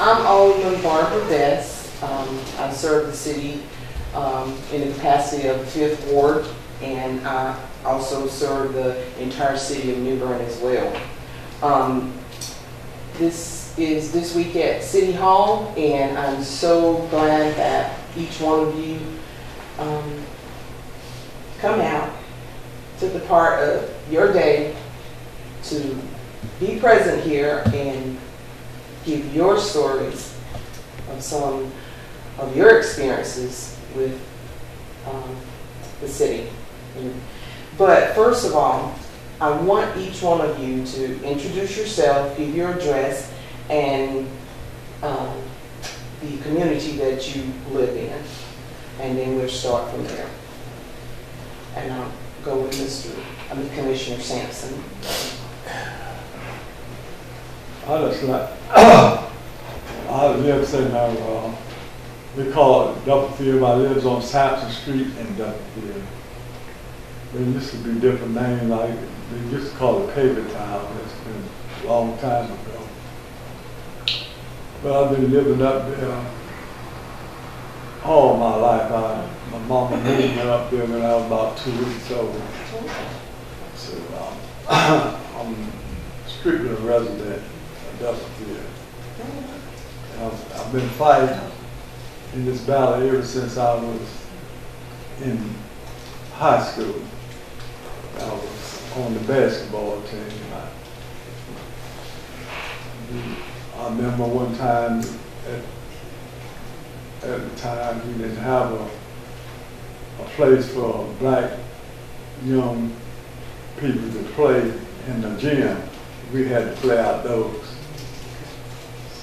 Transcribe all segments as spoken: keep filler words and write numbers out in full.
I'm Alderman Barbara Betts. Um, I serve the city um, in the capacity of Fifth Ward, and I also serve the entire city of New Bern as well. Um, this is this week at City Hall, and I'm so glad that each one of you um, come out, took the part of your day to be present here and give your stories of some of your experiences with um, the city. But first of all, I want each one of you to introduce yourself, give your address, and um, the community that you live in. And then we'll start from there. And I'll go with Mister I mean, Commissioner Sampson. I just like, I live in, uh, we call it Duffyfield. I live on Sampson Street in Duffyfield. They used to be different names, like they used to call it Paver Town. It's been a long time ago. But I've been living up there all my life. I, my mama moved me up there when I was about two weeks old. So um, I'm strictly a resident. I've, I've been fighting in this battle ever since I was in high school. I was on the basketball team. I, I remember one time, at, at the time, we didn't have a, a place for black young people to play in the gym. We had to play outdoors.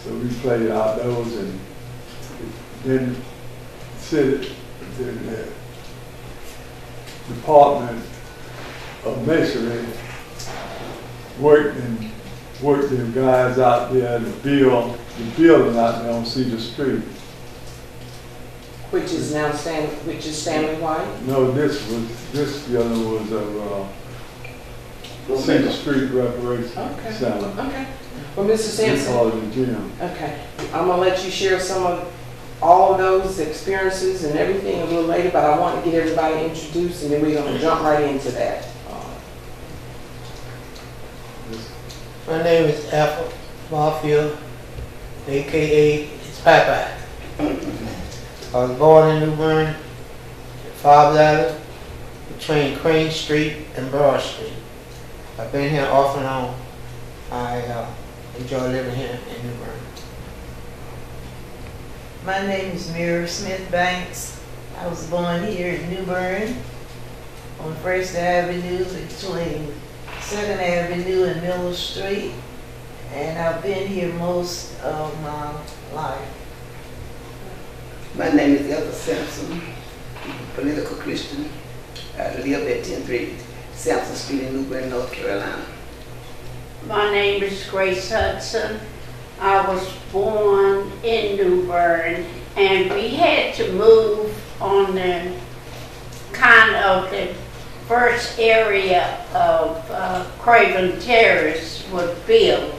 So we played outdoors, and then the the Department of Masonry worked and worked them guys out there to build the building out there on Cedar Street, which is now Stan, which is Stanley White. No, this was this building was a uh, we'll Cedar Street Reparation okay. Center. Okay. Well, Mister Sampson, gym. Okay, I'm gonna let you share some of all of those experiences and everything a little later, but I want to get everybody introduced, and then we're gonna jump right into that. My name is Apple Barfield, A K A it's Popeye. I was born in New Bern, Five Ladder, between Crane Street and Broad Street. I've been here off and on. I uh, enjoy living here in New Bern. My name is Mary Smith-Banks. I was born here in New Bern on First Avenue between Second Avenue and Middle Street, and I've been here most of my life. My name is Elder Sampson, political Christian. I live at ten thirty Sampson Street in New Bern, North Carolina. My name is Grace Hudson. I was born in New Bern, and we had to move on the kind of the first area of uh, Craven Terrace was built.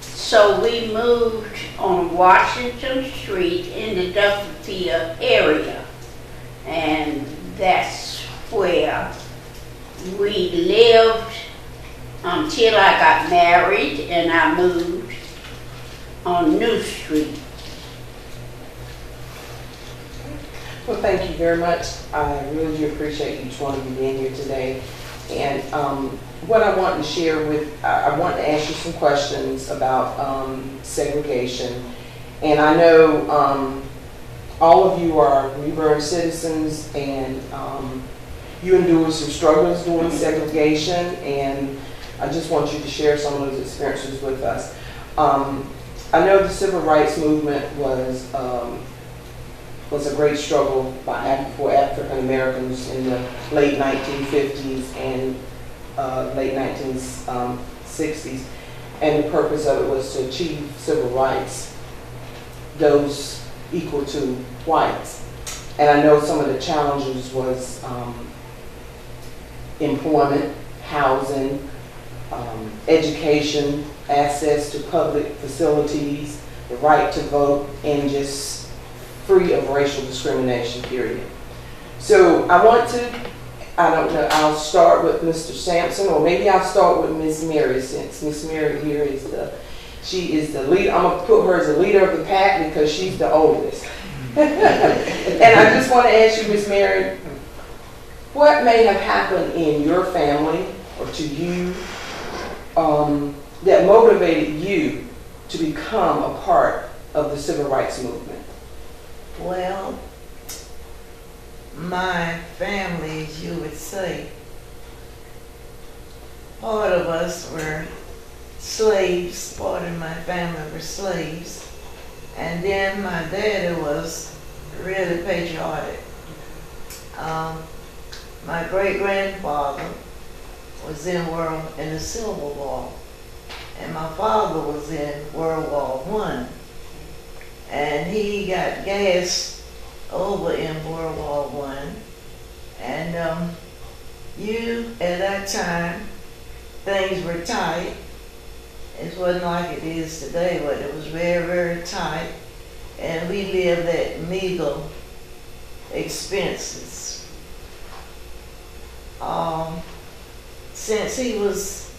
So we moved on Washington Street in the Duffyfield area, and that's where we lived until I got married and I moved on New Street. Well, thank you very much. I really do appreciate each one of you being here today. And um, what I want to share with, I, I want to ask you some questions about um, segregation. And I know um, all of you are New Bern citizens, and um, you endured some struggles during segregation, and I just want you to share some of those experiences with us. Um, I know the civil rights movement was um, was a great struggle by, for African Americans in the late nineteen fifties and uh, late nineteen sixties, and the purpose of it was to achieve civil rights, those equal to whites. And I know some of the challenges was um, employment, housing, Um, education, access to public facilities, the right to vote, and just free of racial discrimination, period. So I want to, I don't know, I'll start with Mister Sampson, or maybe I'll start with Miz Mary, since Miz Mary here is the, she is the leader. I'm going to put her as the leader of the pack because she's the oldest. And I just want to ask you, Miz Mary, what may have happened in your family or to you um, that motivated you to become a part of the civil rights movement? Well, my family, you would say, part of us were slaves, part of my family were slaves, and then my daddy was really patriotic. Um, my great-grandfather was in world in the Civil War, and my father was in World War One, and he got gassed over in World War One, and um, you at that time things were tight. It wasn't like it is today, but it was very, very tight, and we lived at meager expenses. Um, since he was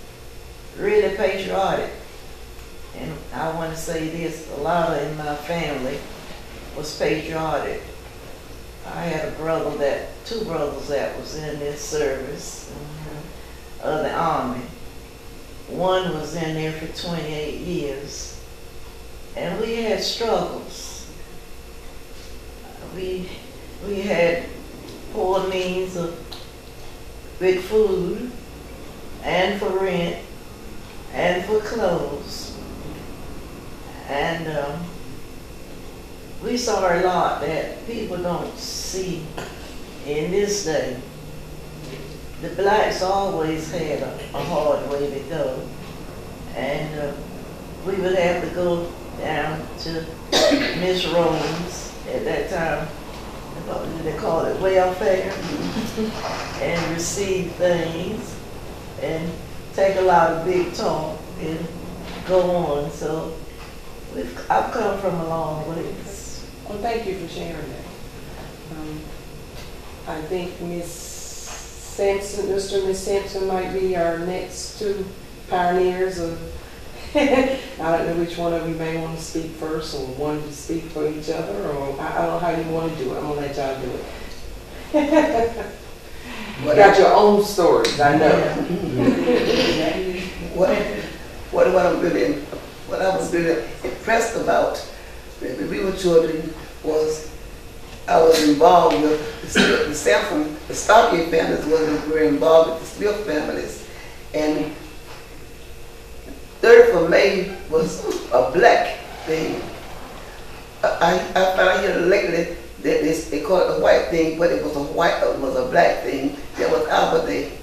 really patriotic, and I want to say this, a lot in my family was patriotic. I had a brother that, two brothers that was in this service mm-hmm. of the Army. One was in there for twenty-eight years, and we had struggles. We, we had poor means of big food, and for rent, and for clothes. And um, we saw a lot that people don't see in this day. The blacks always had a, a hard way to go, and uh, we would have to go down to Miss Rowland's at that time, what they call it, welfare, and receive things, and take a lot of big talk, and go on. So we've, I've come from a long ways. Well, thank you for sharing that. Um, I think Miss Sampson, Mister and Miz Sampson might be our next two pioneers of, I don't know which one of you may want to speak first, or one to speak for each other, or I, I don't know how you want to do it. I'm going to let y'all do it. You got your own stories, I know. what, what, what, I'm really, what I was really impressed about when we were children was I was involved with the, Smith, the Sampson, the Stockade families was, were involved with the Smith families. And third of May was a black thing. I, I found out here lately that they called it a white thing, but it was a white, it was a black thing. That was our day.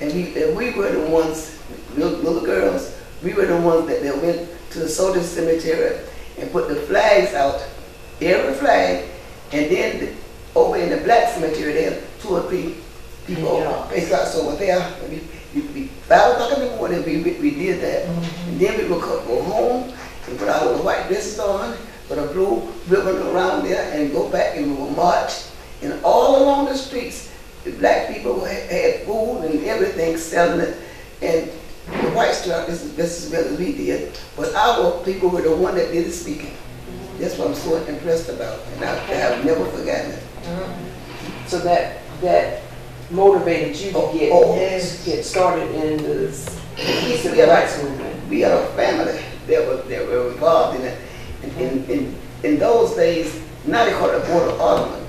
And we, and we were the ones, little, little girls, we were the ones that, that went to the Soldier Cemetery and put the flags out, every flag. And then the, over in the black cemetery, there are two or three people based out over there. And we, we, we, five o'clock in the morning, we, we, we did that. Mm-hmm. And then we would go home and put our white dresses on, put a blue ribbon around there, and go back and we would march. And all along the streets, the black people had, had food and everything, selling it. And the white stuff, this is, this is what we did. But our people were the one that did the speaking. That's what I'm so impressed about, and I, I have never forgotten it. Mm-hmm. So that that motivated you to oh, get, oh, yes. get started in the civil rights movement. We had a family that were, that were involved in it. And mm-hmm. in, in, in those days, now they call it the Board of Aldermen.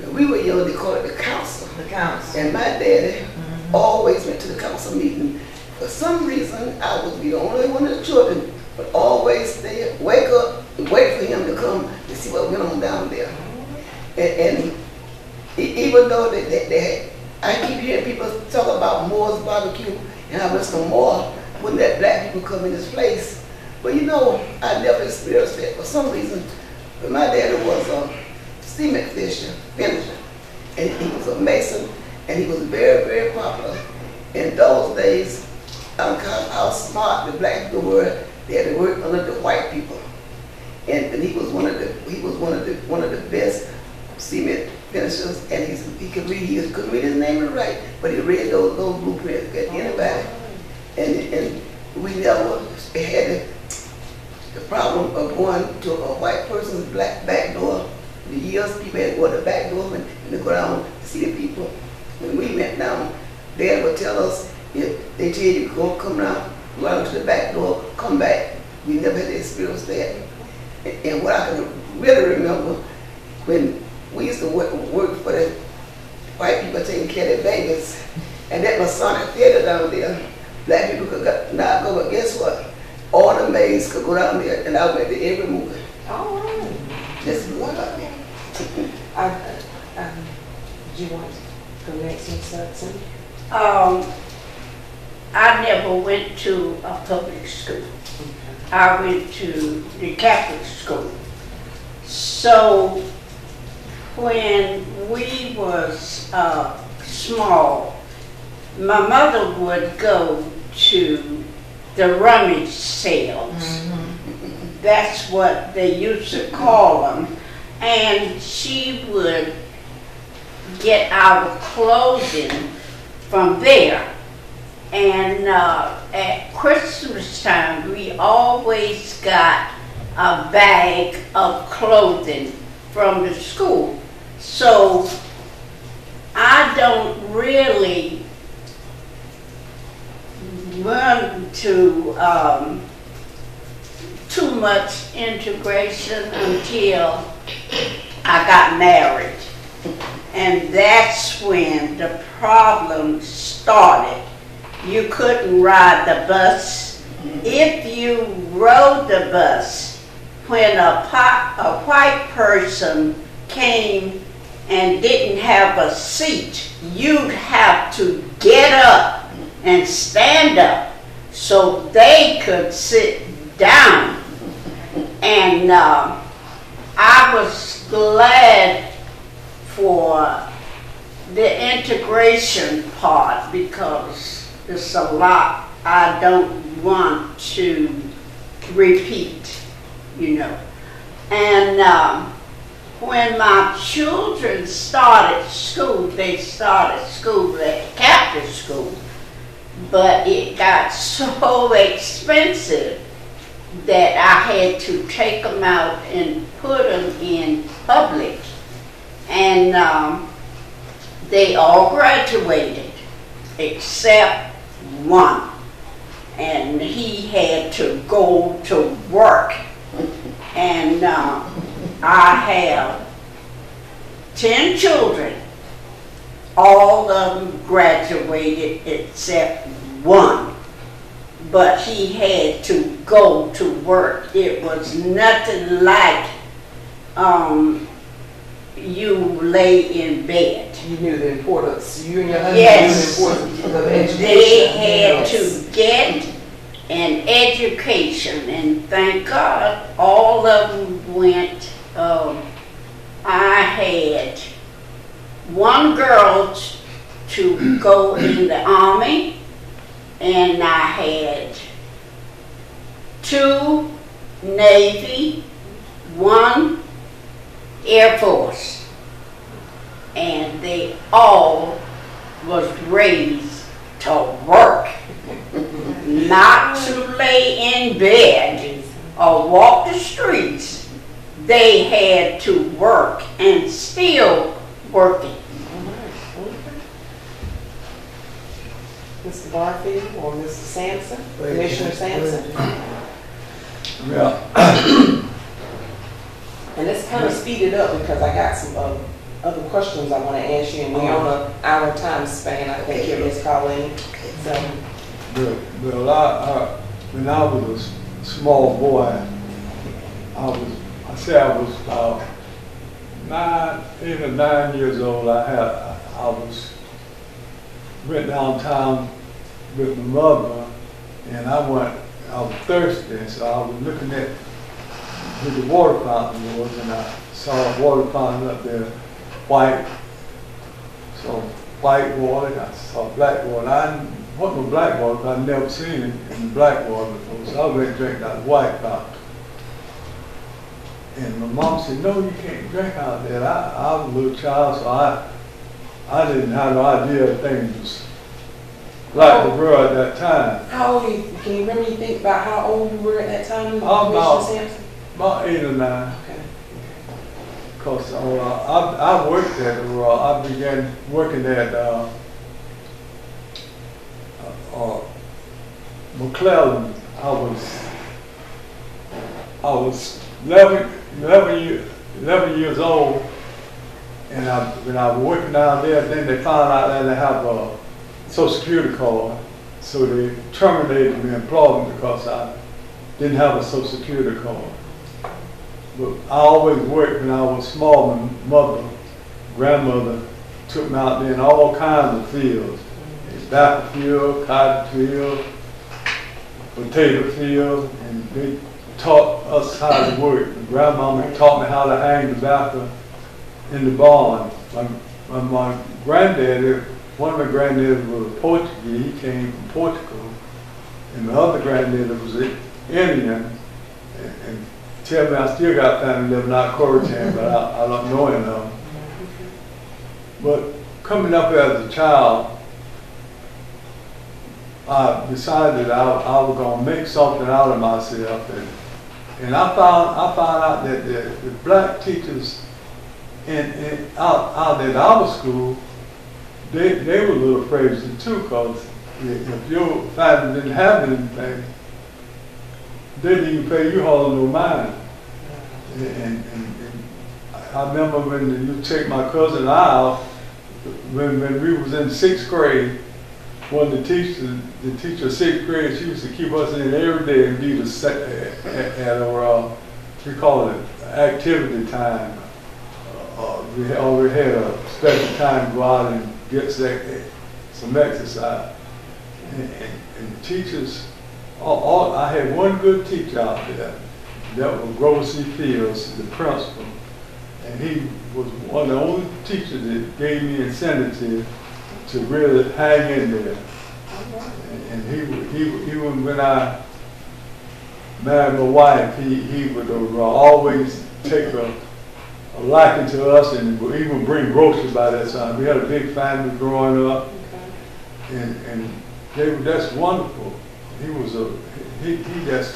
When we were young, they called it the council. The council. And my daddy mm-hmm. always went to the council meeting. For some reason, I would be the only one of the children, but always there, wake up, and wait for him to come to see what went on down there. And, and even though they, they, they, I keep hearing people talk about Moore's Barbecue, and I wish some more wouldn't let black people come in this place. But you know, I never experienced that for some reason. But my daddy was a cement fisher, finisher, and he was a mason, and he was very, very popular. In those days, I don't know how smart the black people were. They had to work under the white people. and, and he was one of the he was one of the one of the best cement finishers. And he's, he could read he couldn't read his name right, but he read those those blueprints at anybody. And and we never had the, the problem of going to a white person's black back door. The years people had to go to the back door and, and to go down to see the people. When we went down, Dad would tell us, if they tell you go come down, go out to the back door, come back. We never had the experience there. And, and what I can really remember, when we used to work, work for the white people taking care of their babies, and that Masonic Theater down there, black people could go, not go, but guess what? All the maids could go down there, and I went to every movie. All right. Just one of them. I, um, do you want to go next and start something? Um, I never went to a public school. Okay. I went to the Catholic school. So when we was uh, small, my mother would go to the rummage sales. Mm-hmm. That's what they used to call them. And she would get our clothing from there. And uh, at Christmas time, we always got a bag of clothing from the school. So I don't really run to um, too much integration until I got married. And that's when the problem started. You couldn't ride the bus. If you rode the bus, when a, pop, a white person came and didn't have a seat, you'd have to get up and stand up so they could sit down. And uh, I was glad for the integration part, because it's a lot I don't want to repeat, you know. And um, when my children started school, they started school at Catholic school, but it got so expensive that I had to take them out and put them in public. And um, they all graduated except one, and he had to go to work. And uh, I have ten children. All of them graduated except one, but he had to go to work. It was nothing like um, you lay in bed. You knew the importance. You and your husband yes. knew the importance of education. They had yes. to get an education, and thank God all of them went. Um, I had one girl to go in the Army, and I had two Navy, one Air Force, and they all was raised to work, not to lay in bed or walk the streets. They had to work and still working. Mister Barfield or Mister Sampson, Commissioner Sampson. Yeah. And let's kind of speed it up because I got some um, other questions I want to ask you, and we're on an hour time span, I think it is, Colleen. So. But, but a lot, uh, when I was a small boy, I was, I say I was uh, nine, eight or nine years old. I had, I was, went downtown with my mother, and I went, I was thirsty, so I was looking at where the water fountain was, and I saw a water fountain up there, white, so white water, and I saw black water. I wasn't no black water, but I'd never seen it in black water before, so I went and drank that white fountain. And my mom said, no, you can't drink out of that. I, I was a little child, so I I didn't have no idea of things like the world at that time. How old are you? Can you remember, you think about how old you were at that time? About, about eight or nine. Okay. Because uh, I, I worked at the world. I began working at uh, uh, McClellan. I was, I was eleven, eleven, year, eleven years old, and I, when I was working down there, then they found out that they have a Social Security card, so they terminated my employment because I didn't have a Social Security card. But I always worked when I was small. My mother, grandmother took me out there in all kinds of fields, tobacco field, cotton field, potato field, and they taught us how to work. My grandmama taught me how to hang tobacco in the barn. My, my, my granddaddy, one of my granddaddies was Portuguese, he came from Portugal, and the other granddaddy was Indian, and, and tell me I still got family living out of Corrigan, but I, I don't know enough. But coming up as a child, I decided I, I was going to make something out of myself, and, and I found I found out that the, the black teachers in, in out, out at our school, they, they were a little crazy too, because if your family didn't have anything, they didn't even pay you hardly no mind. And, and, and I remember when you checked my cousin out, when, when we was in sixth grade, one of the teachers, the teacher of sixth grade, she used to keep us in every day and be the at, at our, uh, we call it activity time. Uh, we always had a special time to go out and get some exercise. And, and, and teachers, all, all, I had one good teacher out there, that was Grover C. Fields, the principal. And he was one of the only teachers that gave me incentive to really hang in there. And, and he, he, even when I married my wife, he, he would uh, always take a, a liking to us, and even bring groceries by that time. We had a big family growing up, okay. and, and they, that's wonderful. He was a, he, he just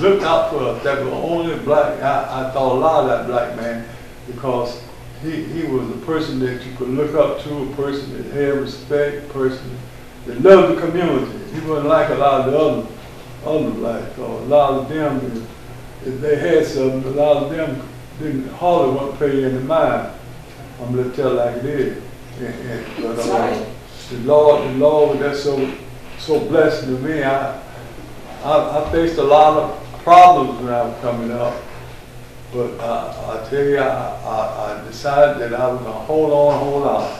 looked out for us. That was only black, I, I thought a lot of that black man, because He, he was a person that you could look up to, a person that had respect, a person that loved the community. He wasn't like a lot of the other, other blacks, or a lot of them, if they had something, a lot of them didn't hardly want to pay any mind. I'm going to tell like it is. And, and, but uh, the Lord, the Lord, that's so, so blessing to me. I, I, I faced a lot of problems when I was coming up. But uh, I tell you, I, I, I decided that I was going to hold on, hold on.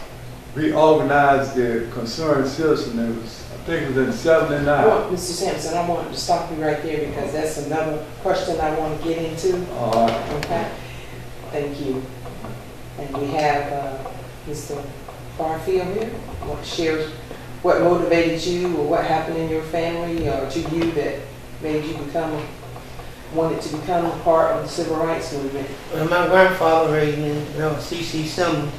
We organized the Concerned Citizen. It was, I think it was in seventy-nine. Well, Mister Sampson, I wanted to stop you right there because that's another question I want to get into. All right. Okay. Thank you. And we have uh, Mister Barfield here. I want to share what motivated you or what happened in your family or to you that made you become wanted to become a part of the civil rights movement. Well, my grandfather raised me, you know, C C Simmons,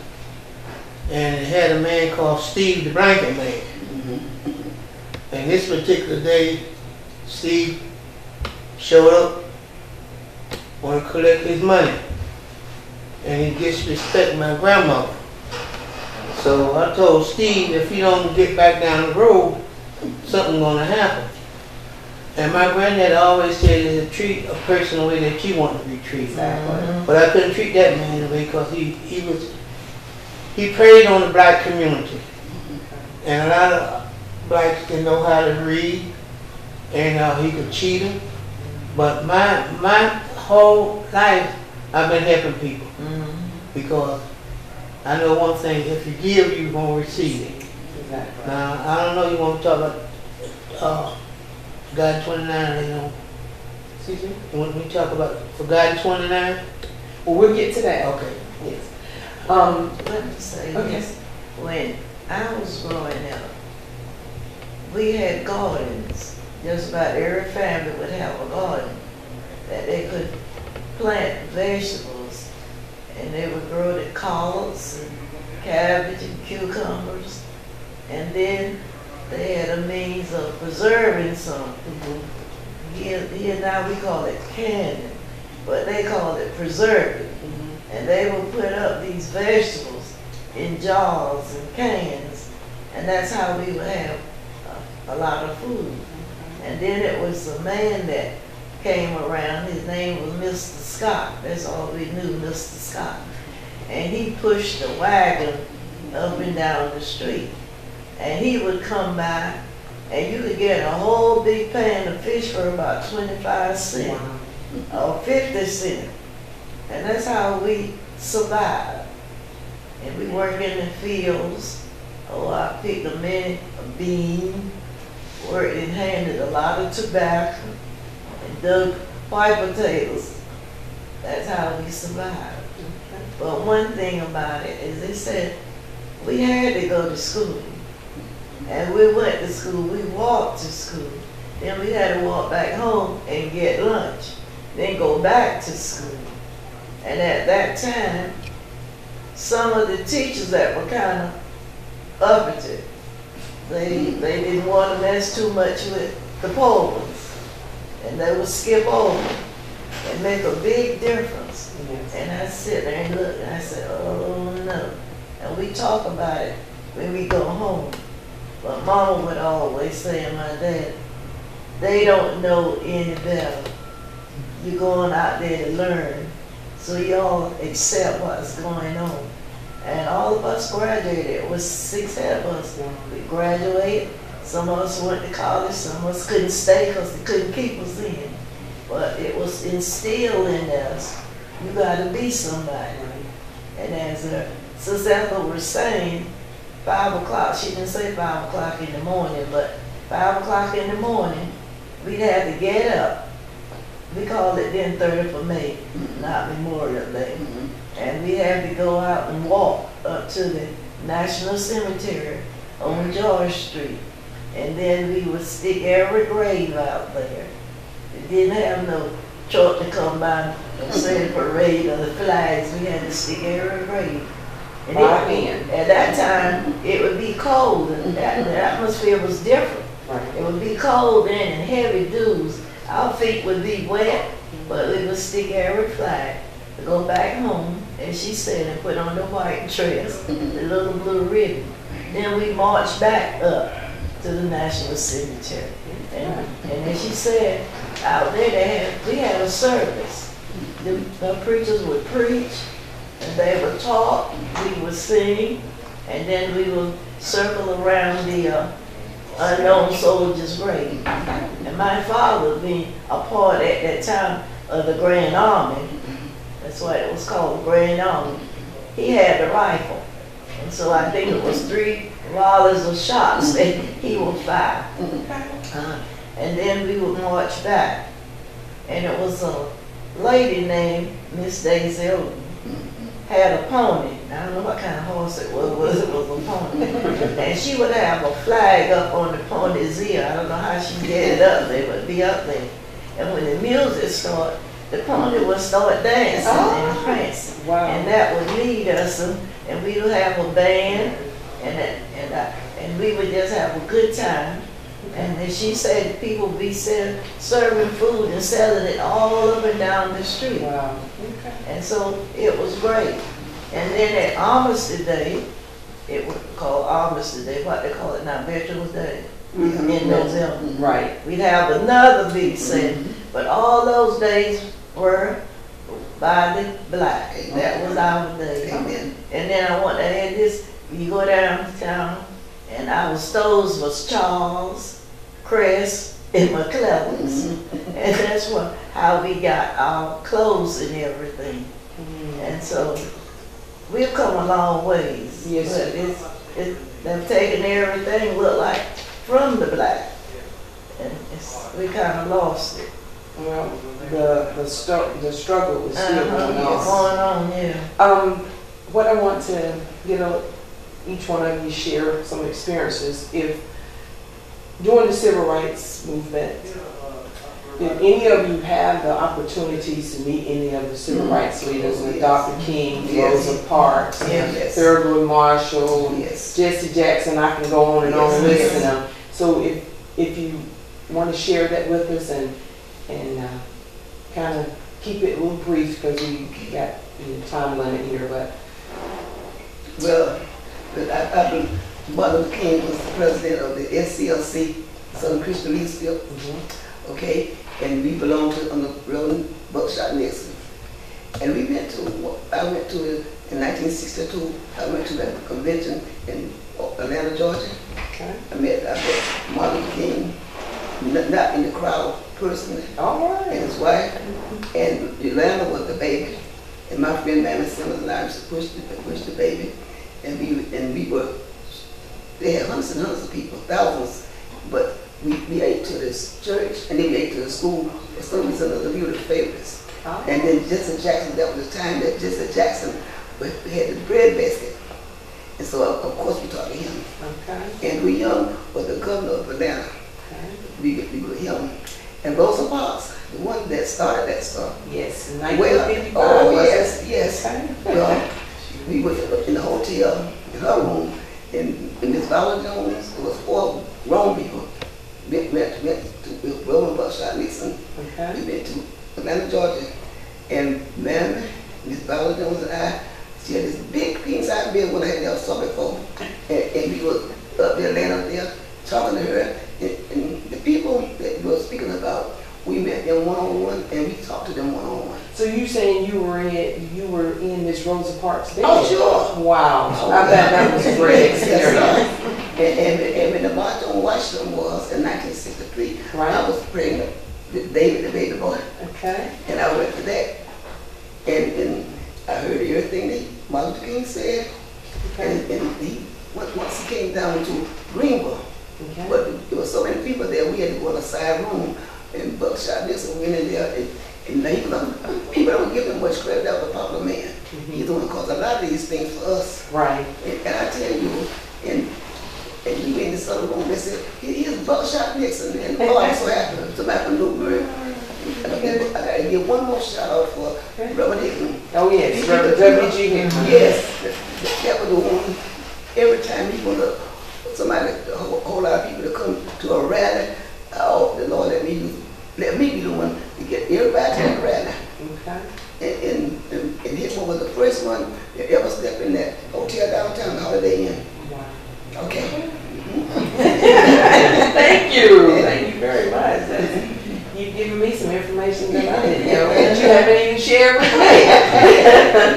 and it had a man called Steve the Blanket Man. Mm-hmm. And this particular day, Steve showed up, wanted to collect his money, and he disrespected my grandmother. So I told Steve, if he don't get back down the road, something's gonna happen. And my granddad always said to treat a person the way that you want to be treated. Exactly. But I couldn't treat that man the way because he, he was, he preyed on the black community. And a lot of blacks didn't know how to read, and uh, he could cheat them. But my, my whole life, I've been helping people. Mm-hmm. Because I know one thing, if you give, you're going to receive it. Exactly. Now, I don't know you want to talk about uh, Forgotten twenty-nine, you know. Excuse me? When we talk about Forgotten twenty-nine? Well, we'll get to that. Okay. Yes. Um, Let me say okay. This. When I was growing up, we had gardens. Just about every family would have a garden that they could plant vegetables, and they would grow the collards and cabbage and cucumbers, and then they had a means of preserving something. Here, here now we call it canning, but they called it preserving. Mm-hmm. And they would put up these vegetables in jars and cans, and that's how we would have a, a lot of food. Mm-hmm. And then it was a man that came around, his name was Mister Scott, that's all we knew, Mister Scott. And he pushed the wagon up and down the street. And he would come by, and you could get a whole big pan of fish for about twenty-five cents, wow, or fifty cents. And that's how we survived. And we worked in the fields. Oh, I picked a man, a bean, worked and handed a lot of tobacco, and dug white potatoes. That's how we survived. Okay. But one thing about it is they said we had to go to school. And we went to school, we walked to school. Then we had to walk back home and get lunch, then go back to school. And at that time, some of the teachers that were kind of upbeat, they, they didn't want to mess too much with the poems. And they would skip over and make a big difference. Yes. And I sit there and look, and I said, oh no. And we talk about it when we go home. But Mama would always say, and my dad, they don't know any better. You're going out there to learn, so y'all accept what's going on. And all of us graduated. It was six of us. We graduated. Some of us went to college. Some of us couldn't stay because they couldn't keep us in. But it was instilled in us, you got to be somebody. And as uh, Sister Ethel was saying, Five o'clock, she didn't say five o'clock in the morning, but five o'clock in the morning, we'd have to get up. We called it then thirtieth of May, mm-hmm, not Memorial Day. Mm-hmm. And we had to go out and walk up to the National Cemetery on George Street. And then we would stick every grave out there. We didn't have no truck to come by and say the parade or the flags. We had to stick every grave. And it, in. At that time, it would be cold, and that, the atmosphere was different. Right. It would be cold then and heavy dews. Our feet would be wet, but we would stick every flag to go back home, and she said, and put on the white dress, the little blue ribbon. Then we marched back up to the National Cemetery. And, and then she said, out there, they had, we had a service. The, the preachers would preach, and they would talk, we would sing, and then we would circle around the uh, unknown soldier's grave. And my father being a part at that time of the Grand Army, that's why it was called the Grand Army, he had the rifle. And so I think it was three volleys of shots that he would fire. Uh, and then we would march back. And it was a lady named Miss Daisy Elden had a pony. I don't know what kind of horse it was, was it was a pony. And she would have a flag up on the pony's ear. I don't know how she did it up. They would be up there. And when the music started, the pony would start dancing oh, and prancing. Wow. And that would lead us, and, and we would have a band, and and I, and we would just have a good time. And then she said people would be ser serving food and selling it all up and down the street. Wow. Okay. And so it was great. And then at Armistice Day, it was called Armistice Day, what they call it now, Veterans Day, mm-hmm, in November. Right. We'd have another big set, mm-hmm, but all those days were by the black. Okay. That was our day. Amen. And then I want to add this, you go downtown, and our stoves was Charles, Crest, and McClellan's. Mm-hmm. And that's what, how we got our clothes and everything. Mm-hmm. And so we've come a long ways. Yes, but it's, it, they've taken everything look like from the black. And it's, we kind of lost it. Well, the, the, stu the struggle was still uh-huh, going, yes, going on. Yeah. Um, what I want to, you know, each one of you share some experiences. If during the civil rights movement, Did any of you have the opportunities to meet any of the civil mm-hmm. rights leaders, with yes. Doctor King, yes. Rosa Parks, yes. Thurgood Marshall, yes. Jesse Jackson? I can go on and yes. on and listen yes. them. So if if you want to share that with us and and uh, kind of keep it a little brief because we got you know, time limit here, but well, but I, I believe Martin Luther King was the president of the S C L C, Southern Christian League Field. Mm-hmm. Okay. And we belong to on the Reverend Buckshot Nixon. And we went to, I went to, in nineteen sixty-two, I went to that convention in Atlanta, Georgia. Okay. I met, I met Martin King, not in the crowd personally, all right. and his wife. Mm-hmm. And Yolanda was the baby. And my friend Mammy Simmons and I used to push the, push the baby. And we, and we were, they had hundreds and hundreds of people, thousands, but We, we ate to this church, and then we ate to the school. For some reason, we were the favorites. Oh. And then Jesse Jackson, that was the time that Jesse Jackson had the bread basket. And so, of, of course, we talked to him. Okay. And we young was the governor of Atlanta. Okay. We, we were him. And Rosa Parks, the one that started that stuff. Yes, in nineteen fifty-five. Well, oh, yes, yes. Okay. Well, we were in the hotel, in her room, and Miss Viola Jones, there was four grown people. We went, went, went to Roland Buckshot Nixon. Okay. We went to Atlanta, Georgia. And Mammy, Miss Viola Jones and I, she had this big pink side bed when I had never saw before. And, and we was up there, laying up there, talking to her. And, and the people that we were speaking about, we met them one-on-one and we talked to them one-on-one. So you saying you were in you were in Miss Rosa Parks' bed? Oh, sure. Wow. Oh, I bet that was a great experience. And, and, and when the March on Washington was in nineteen sixty-three, right. I was pregnant with David, the baby boy. Okay. And I went to that. And, and I heard everything that Martin Luther King said. Okay. And, and he, once he came down to Greenville, okay. but there were so many people there, we had to go in a side room and Buckshot Nixon went in there. And, and he was, I mean, people don't give him much credit, that was a popular man. Mm-hmm. He's the one who caused a lot of these things for us. Right. And, and I tell you, and And he went in this other room and said, he is Buckshot Nixon. And oh, I'm so happy. Somebody from New Bern. I gotta give one more shout out for Reverend Hill. Oh yes, Reverend W G Hill. Yes, that was the one. Every time he wanted somebody, a whole, whole lot of people to come to a rally, oh, the Lord let me, let me be the one to get everybody to the rally. Okay. And, and, and, and Hill was the first one that ever stepped in that hotel downtown, the Holiday Inn. Okay. Thank you. Thank you very much. You've given me some information that I didn't know that you haven't even shared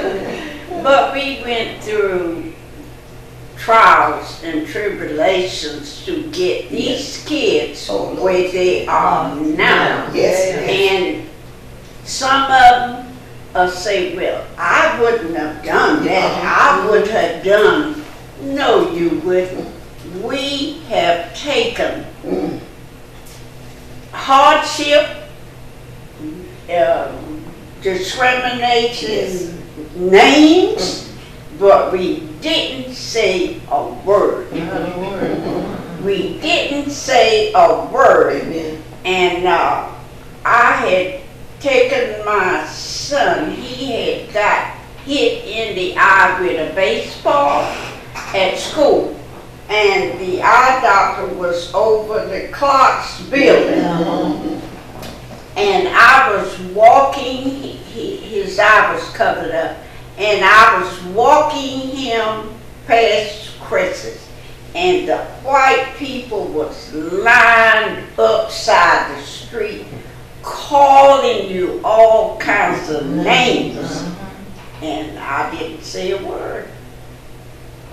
with me. But we went through trials and tribulations to get these yes. kids oh, where they are now. Yes. And some of them will say, well, I wouldn't have done that. I would have done. No, you wouldn't. We have taken mm. hardship, uh, discrimination, yes. names, mm. but we didn't say a word. Not a word. We didn't say a word. Amen. And uh, I had taken my son, he had got hit in the eye with a baseball at school, and the eye doctor was over the Clark's building, mm-hmm. and I was walking, he, he, his eye was covered up, and I was walking him past Chris's, and the white people was lined upside the street, calling you all kinds of names, mm-hmm. and I didn't say a word.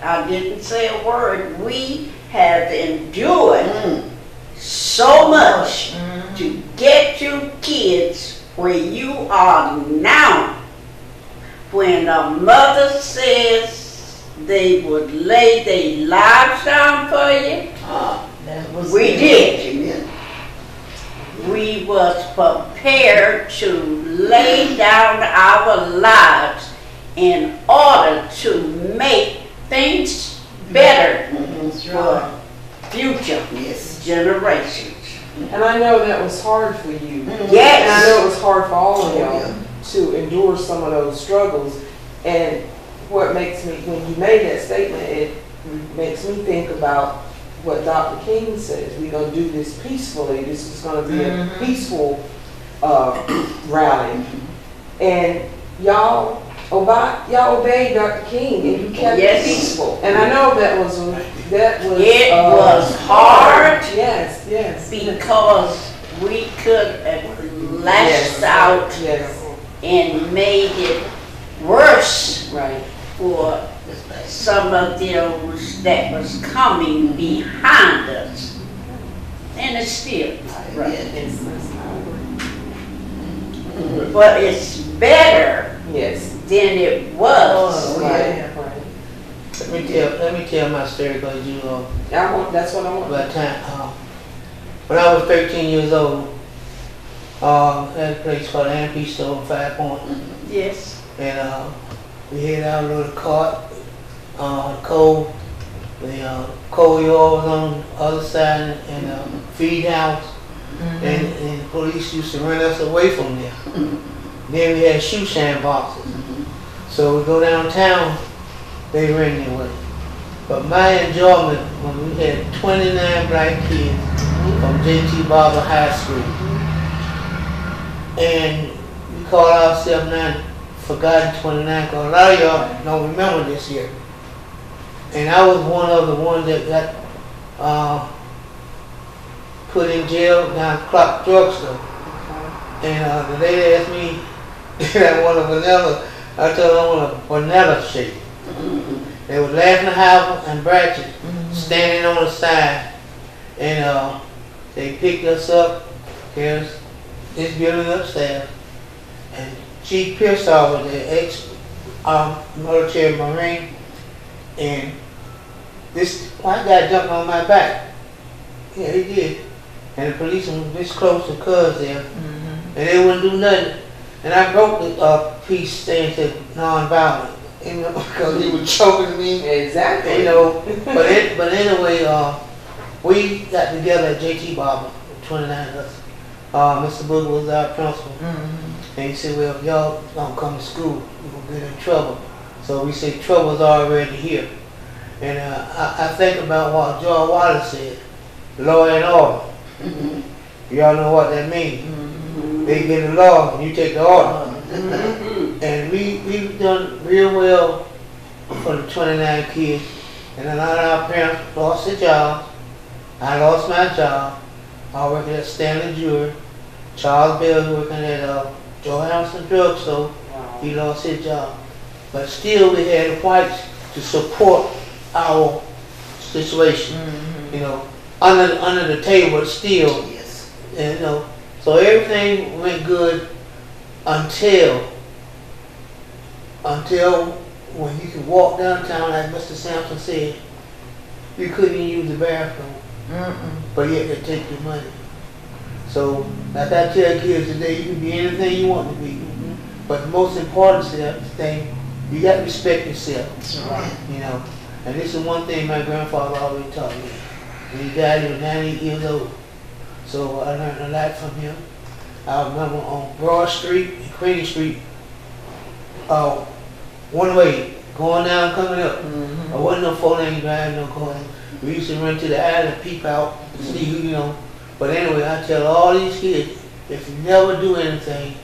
I didn't say a word. We have endured mm. so much mm. to get you kids where you are now. When a mother says they would lay their lives down for you, uh, that was we good. Did. Amen. We was prepared to lay down our lives in order to make things better mm-hmm. for future yes. generations. And I know that was hard for you. Yes. And I know it was hard for all of y'all yeah. to endure some of those struggles. And what makes me, when you made that statement, it makes me think about what Doctor King says. We're going to do this peacefully. This is going to be mm-hmm. a peaceful uh, rally. And y'all y'all obeyed Doctor King, and you kept yes. it peaceful. And I know that was that was it uh, was hard. Yes, yes. Because we could have lashed yes. out yes. and made it worse right. for some of those that was coming behind us, and it's still not right. Yes. But it's better. Yes. Than it was. Oh, yeah. Right. Right. Let me tell. Let me tell my story, because you know. I want. That's what I want. By time, uh, when I was thirteen years old, uh, had a place called an Antique Store on Five Point. Yes. And uh, we had our little cart, uh, coal, the uh, coal yard was on the other side, and uh, feed house, mm-hmm. and, and the police used to run us away from there. Mm-hmm. Then we had shoe shine boxes. So we go downtown, they ran their way. But my enjoyment when we had twenty-nine black kids from J T Barber High School. And we call ourselves now Forgotten twenty-nine, because a lot of y'all don't remember this year. And I was one of the ones that got uh, put in jail down at Clock Drugstore. And uh, the lady asked me if I wanted vanilla. I told them I want a vanilla shake. Mm-hmm. They were laughing at Howell and Bratchett, mm-hmm. standing on the side. And uh, they picked us up. There's this building upstairs. And Chief Pearsall was the ex-military um, Marine. And this white guy jumped on my back. Yeah, he did. And the policeman was this close to cuz there. Mm-hmm. And they wouldn't do nothing. And I broke the uh, peace stance of nonviolent, you know, because he was choking me. Exactly. You know, but it, but anyway, uh, we got together at J T Barber, twenty-nine of us. Uh, Mister Booger was our principal, mm-hmm. and he said, "Well, if y'all don't come to school, you're gonna get in trouble." So we said, "Trouble's already here." And uh, I, I think about what George Wallace said: "Law and order." Mm-hmm. Y'all know what that means. Mm-hmm. They get the law and you take the order. Mm-hmm. And we, we've done real well for the twenty-nine kids. And a lot of our parents lost their jobs. I lost my job. I worked at Stanley Jewelry. Charles Bell was working at uh, Joe Hamilton Drug Store. Wow. He lost his job. But still we had whites to support our situation. Mm-hmm. You know, under, under the table still, yes. you know, so everything went good until, until when you could walk downtown, like Mister Sampson said, you couldn't use the bathroom, mm-mm. but yet they take your money. So, like I tell kids today, you can be anything you want to be, mm-hmm. but the most important thing, you got to respect yourself, that's right. you know. And this is one thing my grandfather always taught me. When he died, he was ninety years old. So I learned a lot from him. I remember on Broad Street and Crane Street, uh, one way, going down, coming up. Mm-hmm. I wasn't no four lane drive, no going. We used to run to the alley, peep out, mm-hmm. see who, you know. But anyway, I tell all these kids, if you never do anything,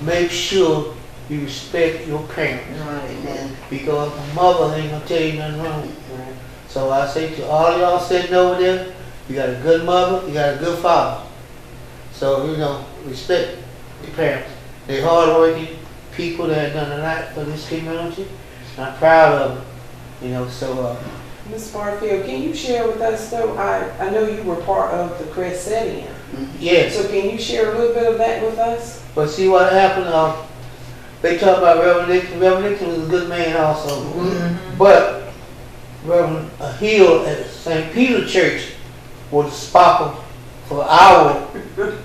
make sure you respect your parents. Right. Because my mother ain't gonna tell you nothing wrong. Right. So I say to all y'all sitting over there, you got a good mother, you got a good father. So, you know, respect your parents. They're hardworking people that have done a lot for this community. And I'm proud of them, you know, so. Uh, Miz Barfield, can you share with us, though, I, I know you were part of the Crescentian. Yes. So can you share a little bit of that with us? Well, see what happened, uh, they talk about Reverend Nixon. Reverend Nixon was a good man also. Mm-hmm. But Reverend Hill at Saint Peter Church was a sparkle for our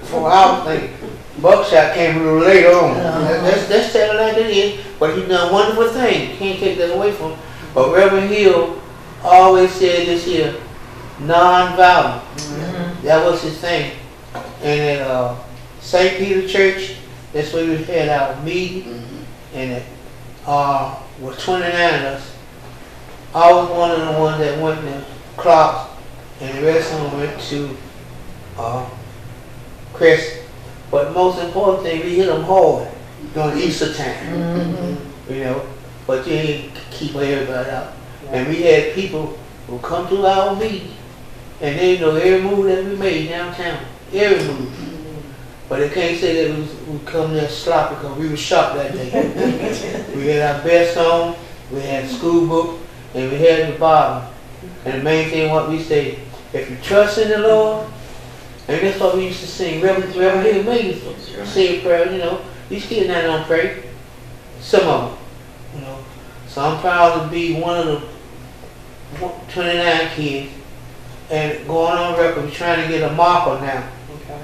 for our thing. Buckshot came a little later on. Uh-huh. That's that's that like it is. But he done wonderful things. Can't take that away from him. But Reverend Hill always said this here, non-violent. Mm-hmm. That was his thing. And at uh, Saint Peter Church, that's where we had our meeting. Mm-hmm. And it uh, was twenty-nine of us. I was one of the ones that went to Clark's, and the rest of them went to uh, Crest. But most important thing, we hit them hard during Easter time. Mm-hmm. You know, but you ain't keep everybody out. Yeah. And we had people who come to our meeting, and they know every move that we made downtown. Every move. Mm-hmm. But they can't say that we, was, we come there sloppy, because we were shocked that day. We had our best song, we had school book, and we had the Bible. And the main thing what we say, if you trust in the Lord, and that's what we used to sing, Reverend Hill made us sing prayer, you know. These kids now don't pray. Some of them, you know. So I'm proud to be one of the twenty-nine kids and going on record. We're trying to get a marker now, okay,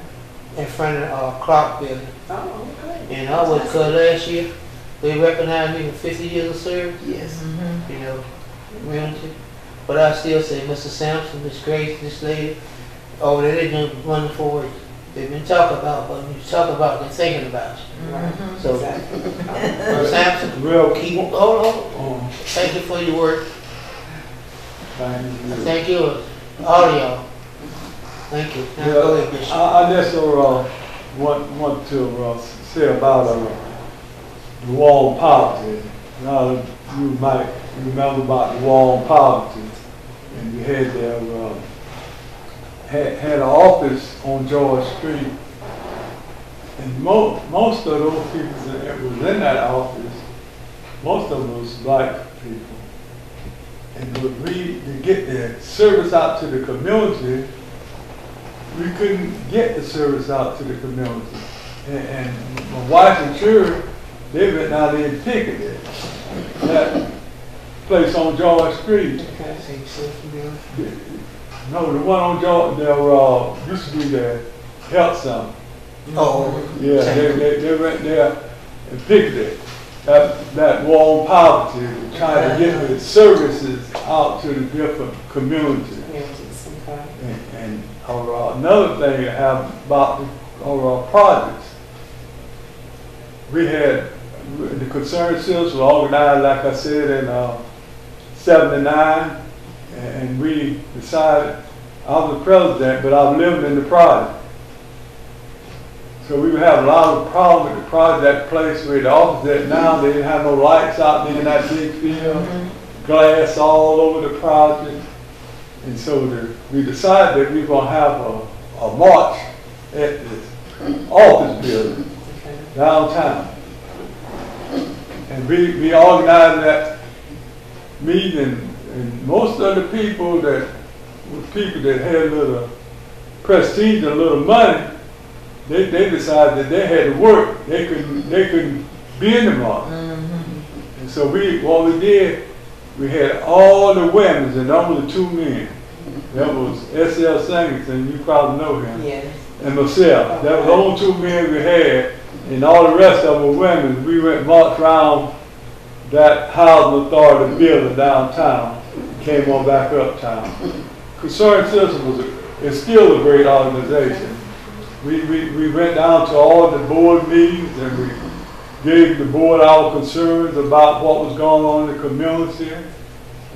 in front of uh, Clark Building. Oh, okay. And I was, because last year they recognized me for fifty years of service. Yes. Mm-hmm. You know, realty. But I still say, Mister Sampson, Miss Grace, this lady over there, they've been running forward. They've been talking about, but when you talk about, they're thinking about you. Right? Mm-hmm. So, exactly. uh, Sampson, real key. Oh, oh, oh. Thank you for your work. Thank you. Thank you, all of y'all. Thank you. Now, yeah, go ahead, Bishop. I, I just uh, want want to uh, say about uh, the wall of poverty. Now, you might remember about the wall of poverty, and you had there. Uh, Had, had an office on George Street, and mo most of those people that was in that office, most of them was black people. And when we, to get the service out to the community, we couldn't get the service out to the community. And, and my wife and children, they went out there and picketed that place on George Street. No, the one on Jordan, there uh, used to be the health center. Oh, yeah, they, they, they went there and picked it. That, that wall of poverty, trying to get the services out to the different communities. Okay. And, and uh, another thing I have about the uh, projects, we had the concerned citizens were organized, like I said, in uh, seventy-nine. And we decided, I was the president, but I lived in the project. So we would have a lot of problems with the project place where the office at now. They didn't have no lights out there in that big field, mm-hmm. glass all over the project. And so the, we decided that we were going to have a, a march at the office building downtown. And we, we organized that meeting. And most of the people that was people that had a little prestige and a little money, they, they decided that they had to work. They couldn't they couldn't be in the market. Mm-hmm. And so we what we did, we had all the women and only two men. That was S L Singleton, you probably know him. Yes. And myself. Okay. That was the only two men we had, and all the rest of them were women. We went marched around that housing authority building downtown. Came on back uptown. Concerned Citizens was a, is still a great organization. We, we, we went down to all the board meetings and we gave the board our concerns about what was going on in the community.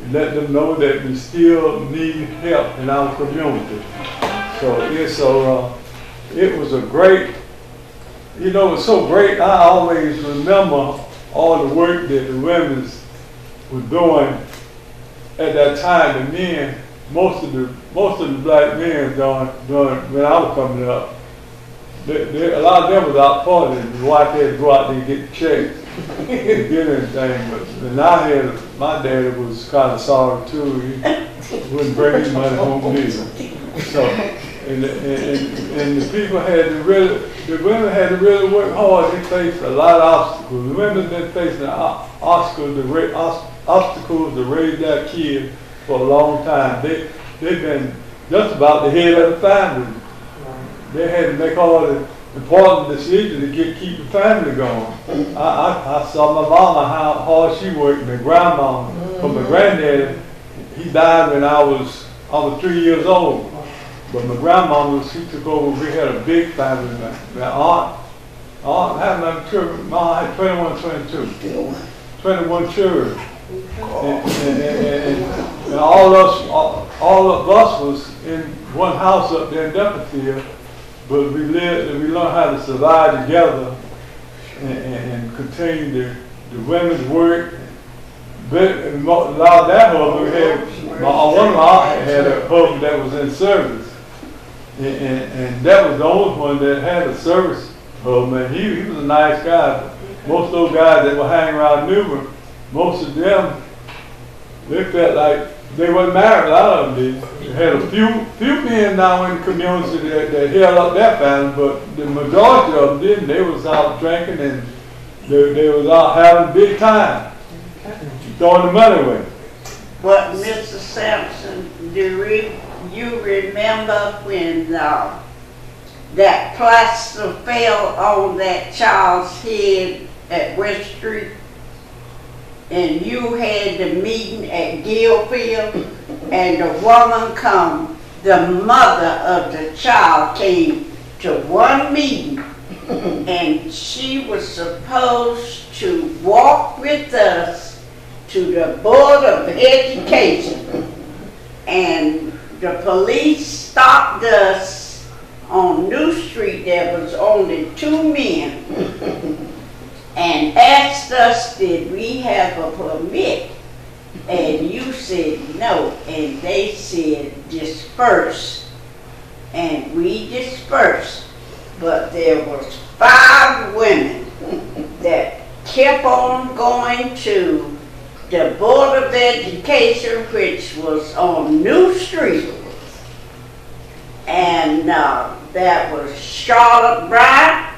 We let them know that we still need help in our community. So, yeah, so uh, it was a great, you know, it's so great. I always remember all the work that the women were doing. At that time, the men, most of the most of the black men, during, during when I was coming up, they, they, a lot of them was out partying. The wife had to go out there and get the checks and get anything. But and I had my daddy was kind of sorry too. He wouldn't bring his money home either. So and the, and, and and the people had to really, the women had to really work hard. They faced a lot of obstacles. The women been facing obstacles, the great obstacles. obstacles to raise their kids for a long time. They, they've been just about the head of the family. They had to make all the important decisions to get, keep the family going. I, I, I saw my mama, how hard she worked, my grandma, mm-hmm. But my granddaddy, he died when I was, I was three years old. But my grandma, when she took over, we had a big family. My, my aunt, aunt had my children. Ma had twenty-one, twenty-two, twenty-one children. And, and, and, and all of us, all, all of us was in one house up there in Double Theater, but we lived and we learned how to survive together and, and continue the, the women's work. But a lot of that husband, we had, my, one of my aunt had a husband that was in service. And, and, and that was the only one that had a service husband. He, he was a nice guy. Most of those guys that were hanging around Newbern, most of them, they felt like they weren't married. A lot of them did. You had a few few men now in the community that, that held up their family, but the majority of them didn't. They was out drinking and they, they was out having a big time, throwing the money away. But Missus Sampson, do re you remember when uh, that plaster fell on that child's head at West Street? And you had the meeting at Gillfield, and the woman come, the mother of the child came to one meeting, and she was supposed to walk with us to the Board of Education, and the police stopped us on New Street. There was only two men. And asked us, did we have a permit? And you said no. And they said disperse. And we dispersed. But there was five women that kept on going to the Board of Education, which was on New Street. And uh, that was Charlotte Bryant,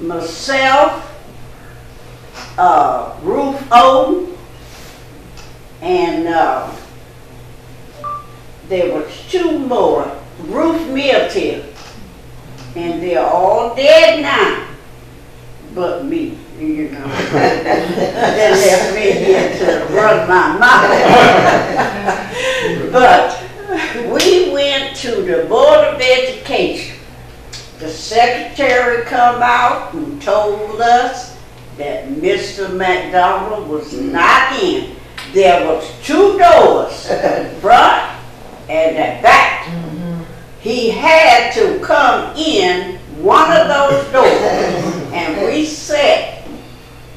myself, Uh, Ruth Owen, and uh, there was two more, Ruth Miltier, and they're all dead now, but me, you know. They left me here to run my mouth. But we went to the Board of Education. The secretary come out and told us that Mister McDonald was not in. There was two doors, the front and the back. Mm-hmm. He had to come in one of those doors, and we sat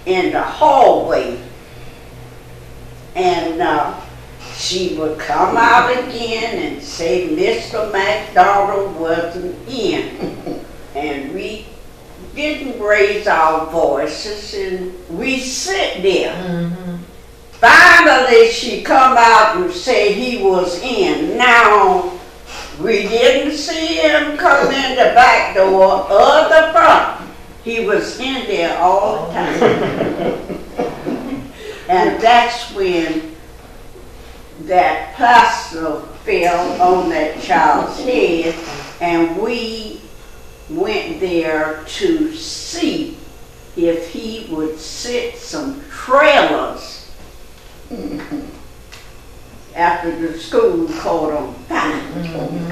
in the hallway, and uh, she would come out again and say Mister McDonald wasn't in, and we didn't raise our voices, and we sit there. Mm-hmm. Finally, she come out and say he was in. Now, we didn't see him come in the back door or the front. He was in there all the time. And that's when that plaster fell on that child's head, and we went there to see if he would sit some trailers mm-hmm. after the school caught on fire. Mm-hmm.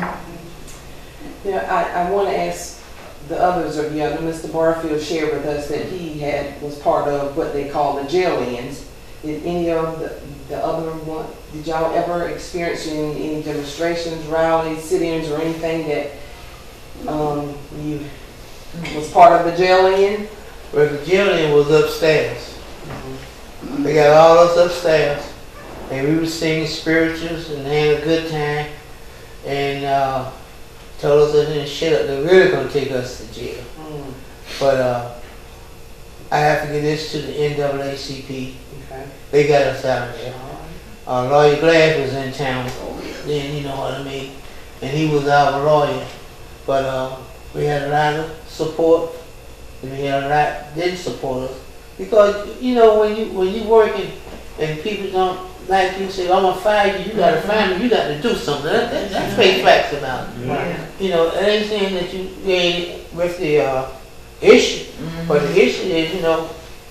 Yeah, I, I want to ask the others of you. I know Mister Barfield shared with us that he had was part of what they call the jail-ins. Did any of the, the other one? Did y'all ever experience any, any demonstrations, rallies, sit-ins, or anything that? Um, you was part of the jail-in? Well, the jail-in was upstairs. Mm-hmm. They got all us upstairs, and we were singing spirituals and they had a good time, and uh, told us that they shit up. They're really gonna take us to jail. Mm. But uh, I have to give this to the N double A C P. Okay. They got us out of there. Uh, lawyer Glad was in town. Oh, yeah. Then you know what I mean, and he was our lawyer. But uh, we had a lot of support, and we had a lot didn't support us. Because, you know, when you when you working and people don't like you, say, I'm going to fire you, you got to fire me, you got to do something. That, that, that's fake facts about it. Yeah. You know, it ain't saying that you ain't with the uh, issue, mm-hmm. but the issue is, you know,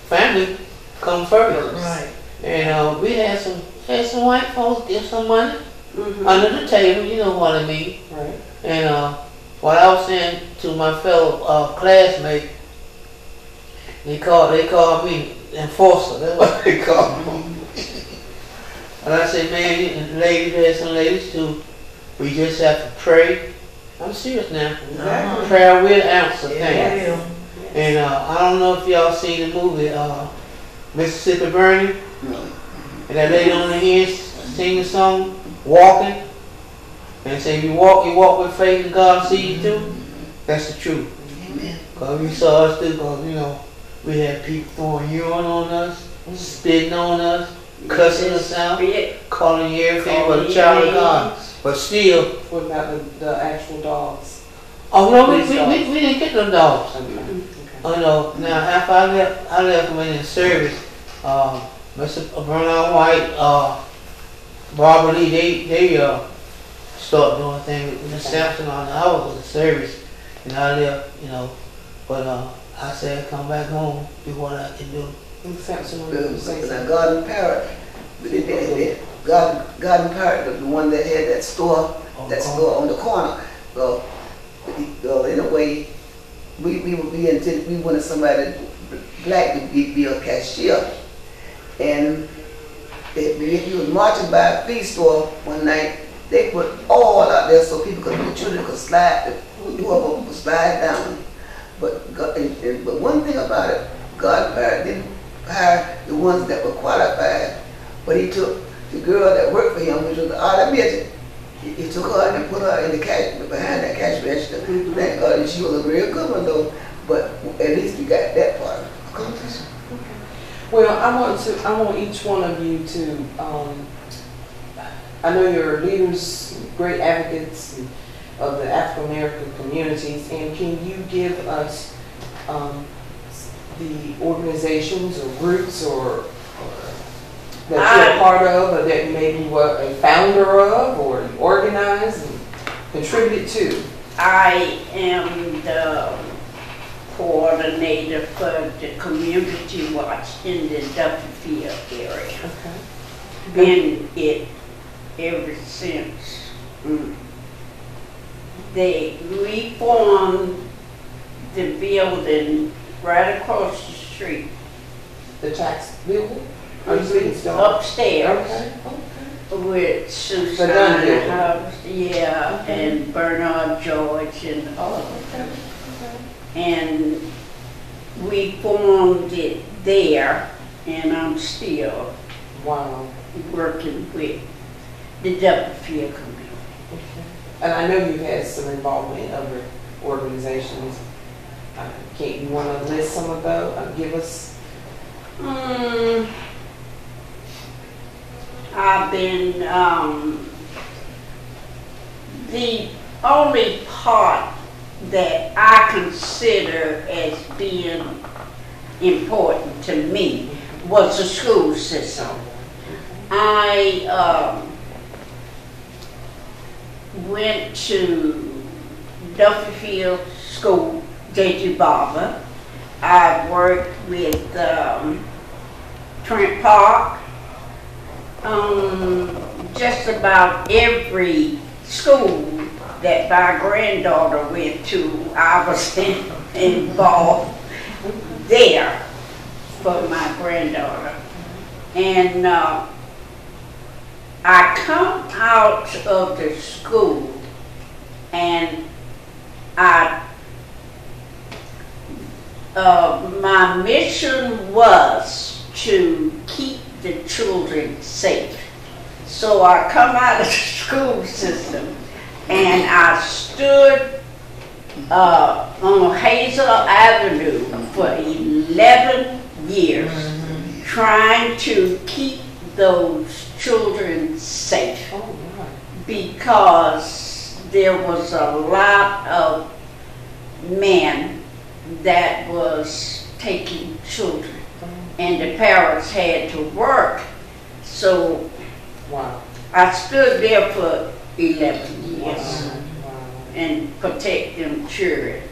family come first. Right. And uh, we had some, had some white folks give some money. mm-hmm. under the table, you know what I mean. Right. And uh, what I was saying to my fellow uh, classmate, they called they called me enforcer. That's what they called me. And I said, man, ladies, there's some ladies too. We just have to pray. I'm serious now. Exactly. Prayer will answer things. Yeah. And uh, I don't know if y'all seen the movie uh, Mississippi Burning. No. And that lady on the end singing the song, walking. And say, you walk, you walk with faith and God see you through. That's the truth. Amen. Because we saw us through, because, you know, we had people throwing urine on us, spitting on us, cussing us out, calling you everything but a child of God. But still. What about the, the actual dogs? Oh, no, we, we, we, we didn't get them dogs. Okay. Okay. Oh, no. Now, after I left, I left them in service. Uh, Mister Bernard White, uh, Barbara Lee, they, they uh, started doing things with Miz Sampson on the hours of the service. And I left, you know. But uh, I said, come back home, do what I can do. Miz Sampson was going to say something. Garden Parrot. Garden, Garden Parrot, the one that had that store, oh, that store on the corner. So, so in a way, we we we, intended, we wanted somebody black to be, be a cashier, and if you was marching by a feed store one night, they put all out there so people could, the children could slide, whoever could slide down. But God, and, and, but one thing about it, God didn't hire the ones that were qualified, but he took the girl that worked for him, which was the Arla Midget. He, he took her and put her in the cash, behind that cash register. Mm-hmm. Thank God, and she was a real good one though, but at least we got that part. Okay. Well, I want to, I want each one of you to, um, I know you're leaders, great advocates of the African American communities, and can you give us um, the organizations or groups or, or that you're a part of, or that maybe you were a founder of, or you organized and contributed to? I am the coordinator for the community watch in the Duffyfield area. Okay. Been it ever since. Mm. They reformed the building right across the street. The tax building? Upstairs, okay, okay. With Susanna House, yeah, okay. And Bernard George and all of them. And we formed it there, and I'm still wow. working with the Duffyfield community. Okay. And I know you've had some involvement in other organizations. Uh, can't you want to list some of those? Uh, give us. Mm. I've been, um, the only part that I consider as being important to me was the school system. I um, went to Duffyfield School, J G. Barber. I worked with um, Trent Park. Um, just about every school that my granddaughter went to, I was in, involved there for my granddaughter. And uh, I come out of the school and I, uh, my mission was to keep the children safe. So I come out of the school system and I stood uh, on Hazel Avenue for eleven years mm-hmm. trying to keep those children safe. Oh, wow. Because there was a lot of men that was taking children. And the parents had to work. So wow. I stood there for eleven years wow. Wow. and protect them children.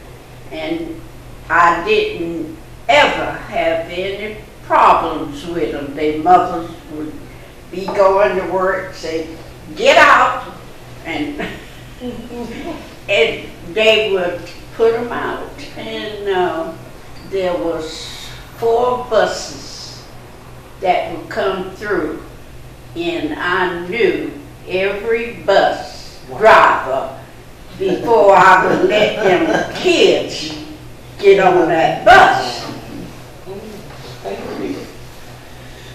And I didn't ever have any problems with them. Their mothers would be going to work, say, get out, and and they would put them out. And uh, there was four buses that would come through, and I knew every bus driver before I would let them kids get on that bus.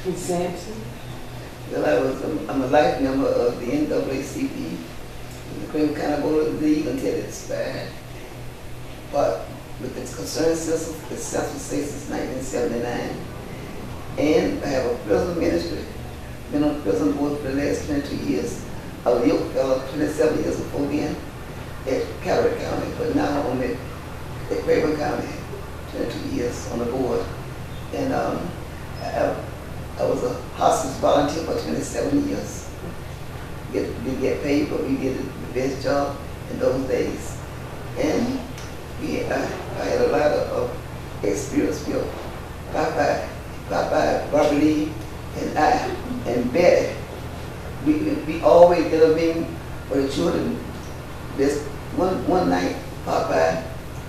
And Sampson? Well, I was a, I'm a life member of the N double A C P and the Craven County Board of League until it expired. But with the concerned system, the successful state since nineteen seventy-nine, and I have a prison ministry. Been on the prison board for the last twenty-two years. I was young fellow, twenty-seven years before then, at Calvary County, but now I'm at, at Craven County, twenty-two years on the board. And um, I, I was a hospice volunteer for twenty-seven years. We get, we get paid, but we did the best job in those days. And we, I, I had a lot of, of experience with Papa, Papa, Barbara Lee, and I, and Betty. We, we always did a meeting for the children. This one, one night, Papa,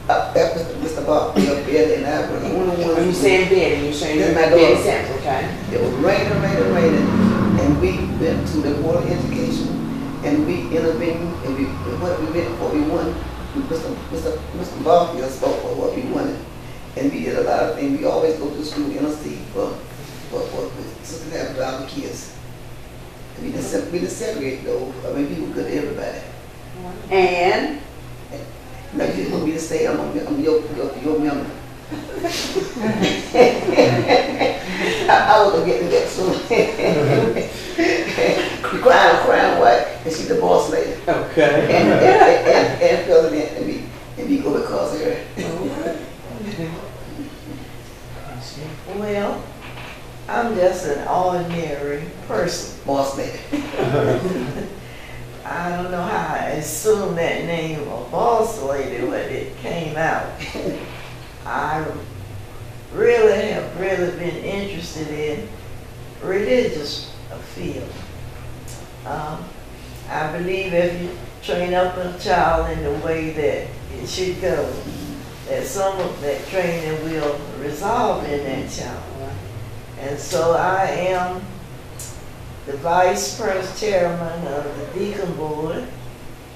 after Mister Bob, Betty and I were the only ones. When you saying Betty, you're saying Betty Sampson, okay? It was raining, raining, raining. And we went to the Board of Education, and we intervened, and we, what we went for, we won. Mister Mister Mister Bob spoke for what we wanted. And we did a lot of things. We always go to school, intercede for. But what something happened to our kids. We didn't, we didn't segregate though. I mean, we were good to everybody. And? No, you want me to say I'm, a, I'm your, your, your member. I, I was going to get in that soon. Crying, crying, white, and she's the boss lady. Okay. And, and, and, and, and president, and we, and we go because of her. Well. I'm just an ordinary person. Boss lady. I don't know how I assumed that name of boss lady when it came out. I really have really been interested in religious field. Um, I believe if you train up a child in the way that it should go, that some of that training will resolve in that child. And so I am the vice president chairman of the deacon board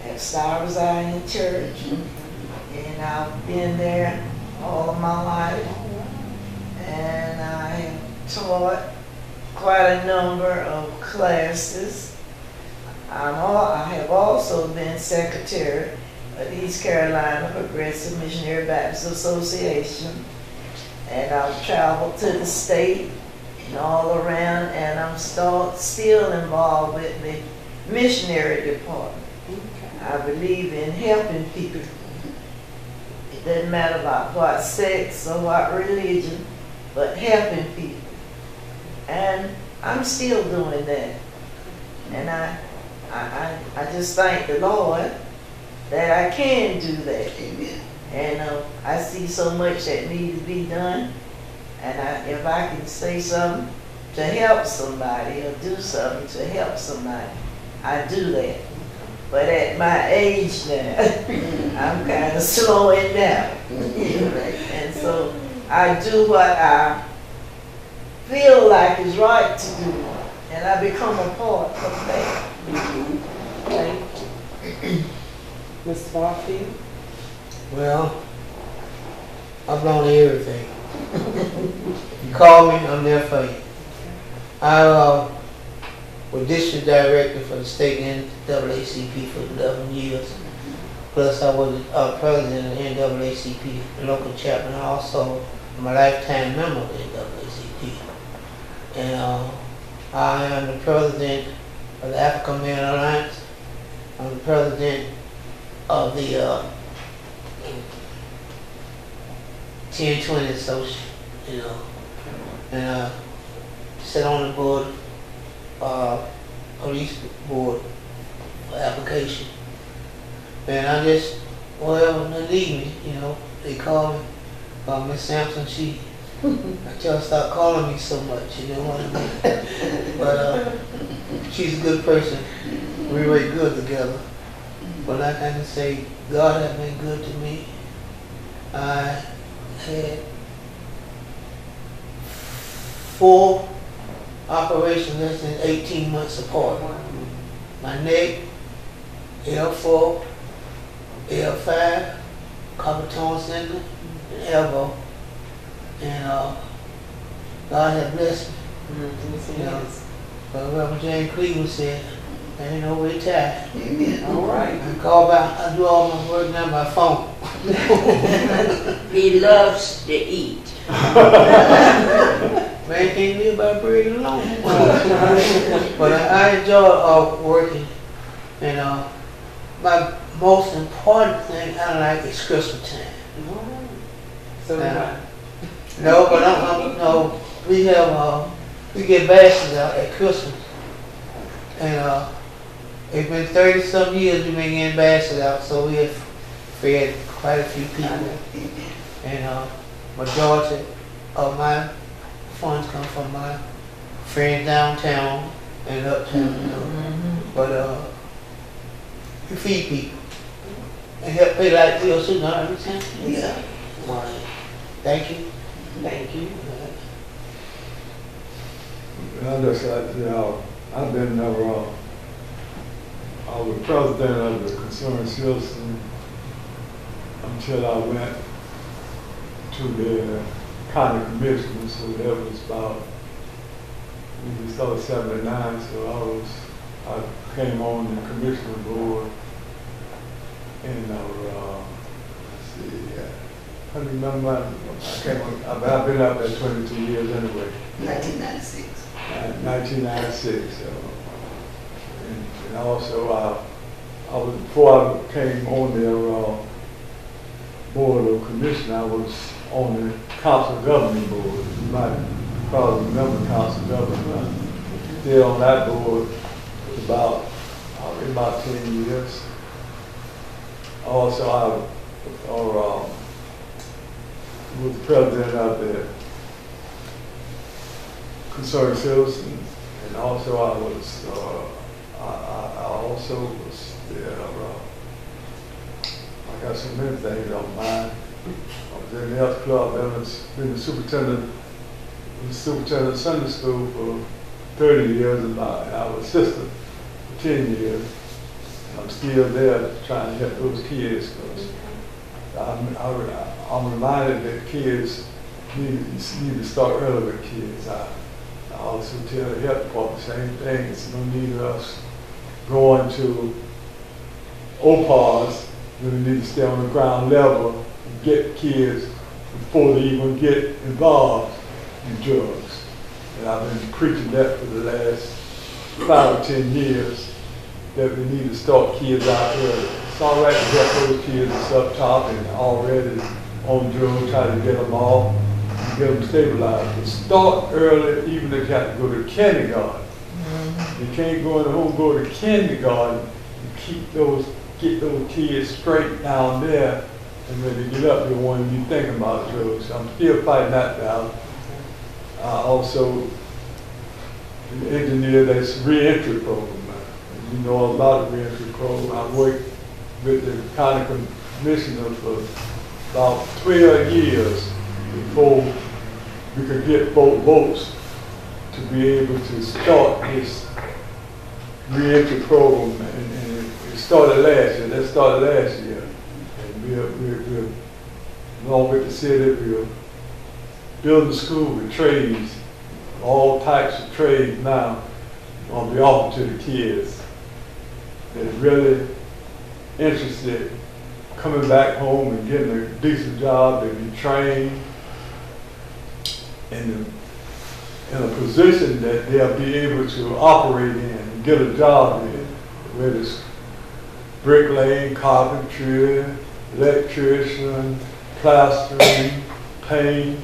at Star Zion Church. And I've been there all of my life. And I have taught quite a number of classes. I'm all, I have also been secretary of the East Carolina Progressive Missionary Baptist Association. And I've traveled to the state and all around, and I'm still still involved with the missionary department. Okay. I believe in helping people. It doesn't matter about what sex or what religion, but helping people. And I'm still doing that. And I, I, I, I just thank the Lord that I can do that. Amen. And uh, I see so much that needs to be done. And I, if I can say something to help somebody or do something to help somebody, I do that. But at my age now, I'm kind of slowing down. And so I do what I feel like is right to do, and I become a part of that. Thank you. Miz Barfield? Well, I've done everything. You call me, I'm there for you. I uh, was district director for the state N double A C P for eleven years. Plus, I was uh, president of the N double A C P local chapter, and also I'm a lifetime member of the N double A C P. And uh, I am the president of the African Man Alliance. I'm the president of the uh, ten twenty Association, you know, and uh, sit on the board, uh, police board application. And I just, well, they leave me, you know, they call me. Uh, Miss Sampson, she Y'all stop calling me so much, you know what I mean? But uh, she's a good person. We were really good together. But like I can say, God has been good to me. I had four operations less than eighteen months apart. My neck, L four, L five, carpal syndrome, and elbow. And uh, God had blessed me. Mm-hmm. You know, but Reverend Jane Cleveland said, I ain't no way tired. Amen. All right. I call by, I do all my work now by phone. He loves to eat. Man can't live by bread alone. But I, I enjoy uh, working. And uh, my most important thing I like is Christmas time. Right. So uh, no, but I'm, I'm, no, we have, uh, we get bashes out at Christmas. And uh, it's been thirty some years we've been getting bashes out, so we have fed quite a few people. And uh, majority of my funds come from my friends downtown and uptown. Mm-hmm. You know? Mm-hmm. But uh, we feed people and help pay like bills, you know what I'm saying? Yeah. Right. Thank you. Thank you. I just like to, you know, I've been never wrong. I was president of the Concerned Citizen until I went to the county commission, so that was about, we started seventy-nine, so I was, I came on the commissioner board, and I was, uh, let's see, yeah. I remember I came on, I've been up there twenty-two years anyway. nineteen ninety-six. nineteen ninety-six. So. And, and also, I, I was, before I came on their uh, board of commission, I was on the council governing board. You might probably remember council governing. I did on that board for about uh, about ten years. Also, I or. Uh, was the president of the Concerned Citizens, and also I was, uh, I, I also was there, uh, I got so many things on mine. I was in the health club, I was been the superintendent, the superintendent of Sunday school for thirty years, and I, I was assistant for ten years. I'm still there trying to help those kids, because I, I, I I'm reminded that kids need, need to start early with kids. I, I also tell the health department the same thing. It's no need of us going to O P A Rs. We need to stay on the ground level and get kids before they even get involved in drugs. And I've been preaching that for the last five or ten years, that we need to start kids out early. It's all right to get those kids up top and already on drugs, try to get them off, get them stabilized. But start early, even if you have to go to kindergarten. Mm-hmm. You can't go in the home, go to kindergarten, and keep those, get those kids straight down there, and when they get up, they want to be thinking about drugs. I'm still fighting that battle. Uh, also, the engineer that's re-entry program. You know, a lot of re-entry programs. I worked with the county commissioner for about twelve years before we could get both votes to be able to start this re-entry program, and, and it, it started last year. That started last year, and we are, we are, we are along with the city. We are building a school with trades, all types of trades now, going to be offered to the kids that really interested. Coming back home and getting a decent job and be trained in a, in a position that they'll be able to operate in and get a job in, whether it's bricklaying, carpentry, electrician, plastering, paint,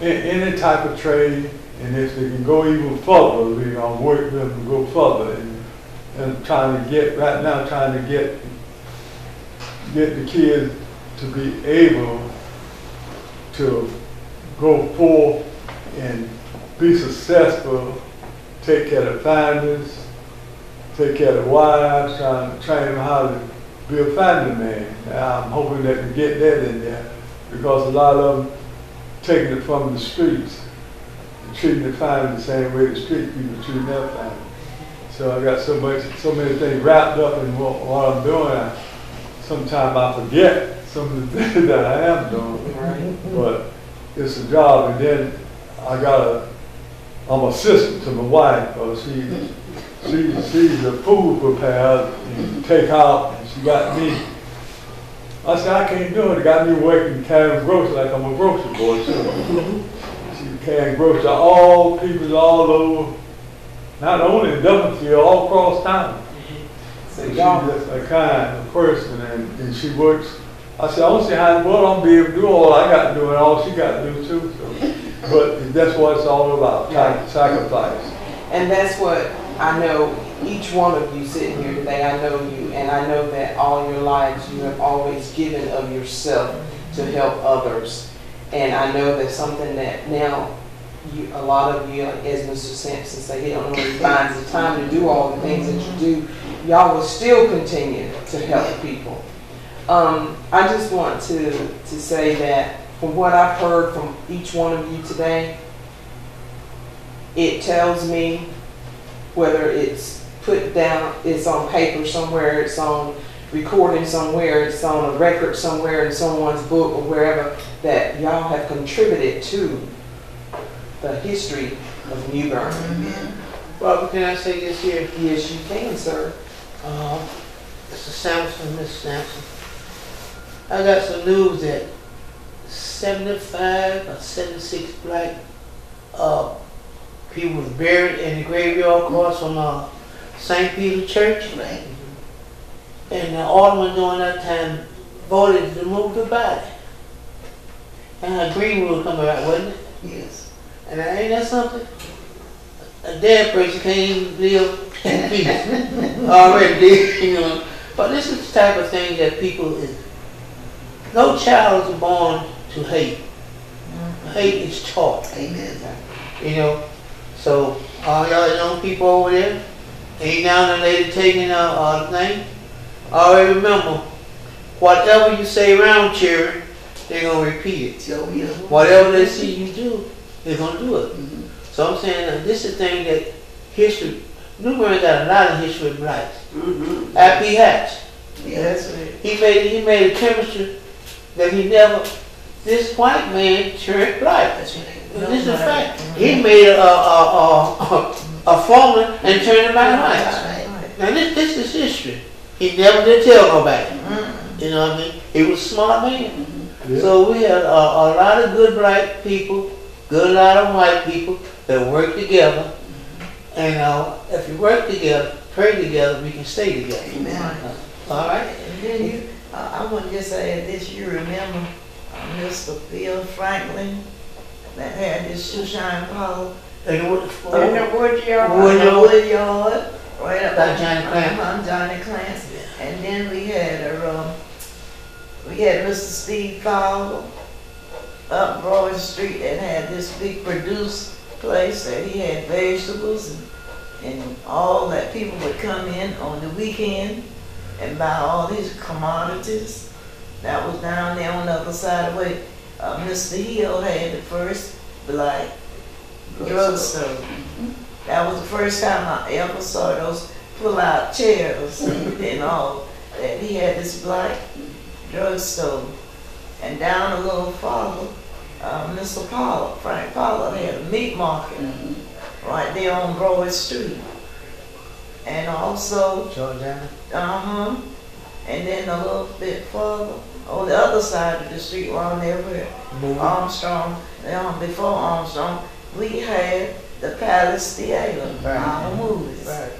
any type of trade. And if they can go even further, we're going to work with them and go further. And, and trying to get, right now, trying to get get the kids to be able to grow poor and be successful, take care of families, take care of wives, trying to train them how to be a family man. Now, I'm hoping that we get that in there, because a lot of them taking it from the streets and treating the family the same way the street people treat their family. So I got so much, so many things wrapped up in what, what I'm doing. I, sometimes I forget some of the things that I am doing, right. But it's a job. And then I got a, I'm an assistant to my wife. Oh, she, she, she's a food preparer and take out. And she got me. I said, I can't do it. It got me working carrying groceries like I'm a grocery boy. So she carrying groceries to all people all over, not only in Duffyfield, all across town. So she's just a kind person, and, and she works. I said, I don't see how in the world I'm be able to do all I got to do and all she got to do too. So. But that's what it's all about, yeah. Sacrifice. And that's what I know each one of you sitting here today, I know you, and I know that all your lives you have always given of yourself to help others. And I know that's something that now You, a lot of you, as Mister Sampson said, he don't really finds the time to do all the things that you do. Y'all will still continue to help people. Um, I just want to, to say that from what I've heard from each one of you today, it tells me, whether it's put down, it's on paper somewhere, it's on recording somewhere, it's on a record somewhere in someone's book or wherever, that y'all have contributed to the history of New Bern. Mm-hmm. Well, can I say this here? Yes, you can, sir. Uh, Mister Sampson, Miss Sampson, I got some news that seventy-five or seventy-six black uh, people were buried in the graveyard across from uh, Saint Peter Church. Right? Mm-hmm. And the alderman during that time voted to move the body. And a green would come out, wasn't it? Yes. And ain't that something? A dead person can't even live in peace. Already did, you know. But this is the type of thing that people is. No child is born to hate. Mm-hmm. Hate is taught. Amen. You know. So all y'all young people over there, ain't now and lady taking out all the thing. Always remember, whatever you say around children, they're gonna repeat it. So, yeah. Whatever they see you do, they're going to do it. Mm-hmm. So I'm saying uh, this is the thing that history, New Bern got a lot of history of blacks. Mm-hmm. Happy Hatch. Yeah, that's right. He made, he made a chemistry that he never, this white man turned black. That's right. No, this is a fact. Mm-hmm. He made a, a, a, a, a foreman and turned him black. Right. Right. Now this, this is history. He never did tell nobody. Mm-hmm. You know what I mean? He was a smart man. Mm-hmm. Yeah. So we had a, a lot of good black people, good lot of white people that work together, mm-hmm. and uh, if you work together, pray together, we can stay together. Amen. Uh, all right. And then you, uh, I want to just add this. You remember uh, Mister Phil Franklin that had his shoeshine pole in the woodyard, woodyard, right up by Johnny Clancy. I'm Johnny Clancy. Yeah. And then we had a, um, we had Mister Steve Fowler up Broad Street that had this big produce place that he had vegetables and, and all that. People would come in on the weekend and buy all these commodities. That was down there on the other side of the way. Uh, Mister Hill had the first black drugstore. Mm-hmm. That was the first time I ever saw those pull-out chairs and all that. He had this black drugstore. And down a little farther, uh, Mister Pollard, Frank Pollard had a meat market, mm-hmm. right there on Broad Street. And also, Georgia. Uh-huh. And then a little bit further, on the other side of the street, around there where mm-hmm. Armstrong, um, before Armstrong, we had the Palace Theater, right. our movies. Right.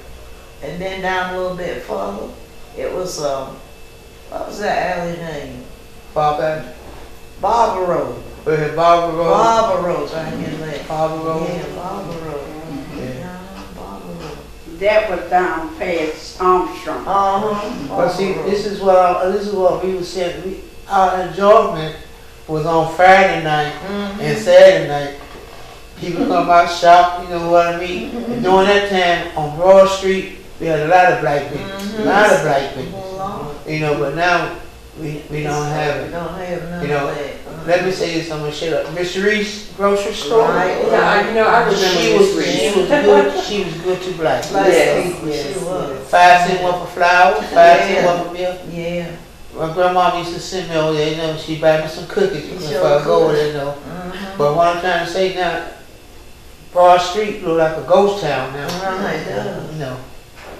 And then down a little bit further, it was, um, what was that alley name? Barbaro. Barbaro. Barbaro. Barbaro. I can say. Barbaro. Yeah, Barbaro. Mm-hmm. Yeah. Barbaro. That was down past Armstrong. Uh-huh. But see, this is what I, this is what we were saying. We, our enjoyment was on Friday night mm-hmm. and Saturday night. People come out, shop, you know what I mean? And during that time, on Broad Street, we had a lot of black people, mm-hmm. a lot of black people. You know, but now we, we don't have it. We don't have none you know, of that. Uh-huh. Let me say this, I'm going to shut up. Miss Reese's grocery store. Right. Right. Yeah, you know, I remember she was, Reese. She was good, she was good to black people. Yes. Yes. She was. Five cent worth of flour, five yeah. cent worth of milk. Yeah. My grandma used to send me over there, you know, she'd buy me some cookies if I go over there, you know. Mm-hmm. But what I'm trying to say now, Broad Street look like a ghost town now. Right, mm-hmm. You know.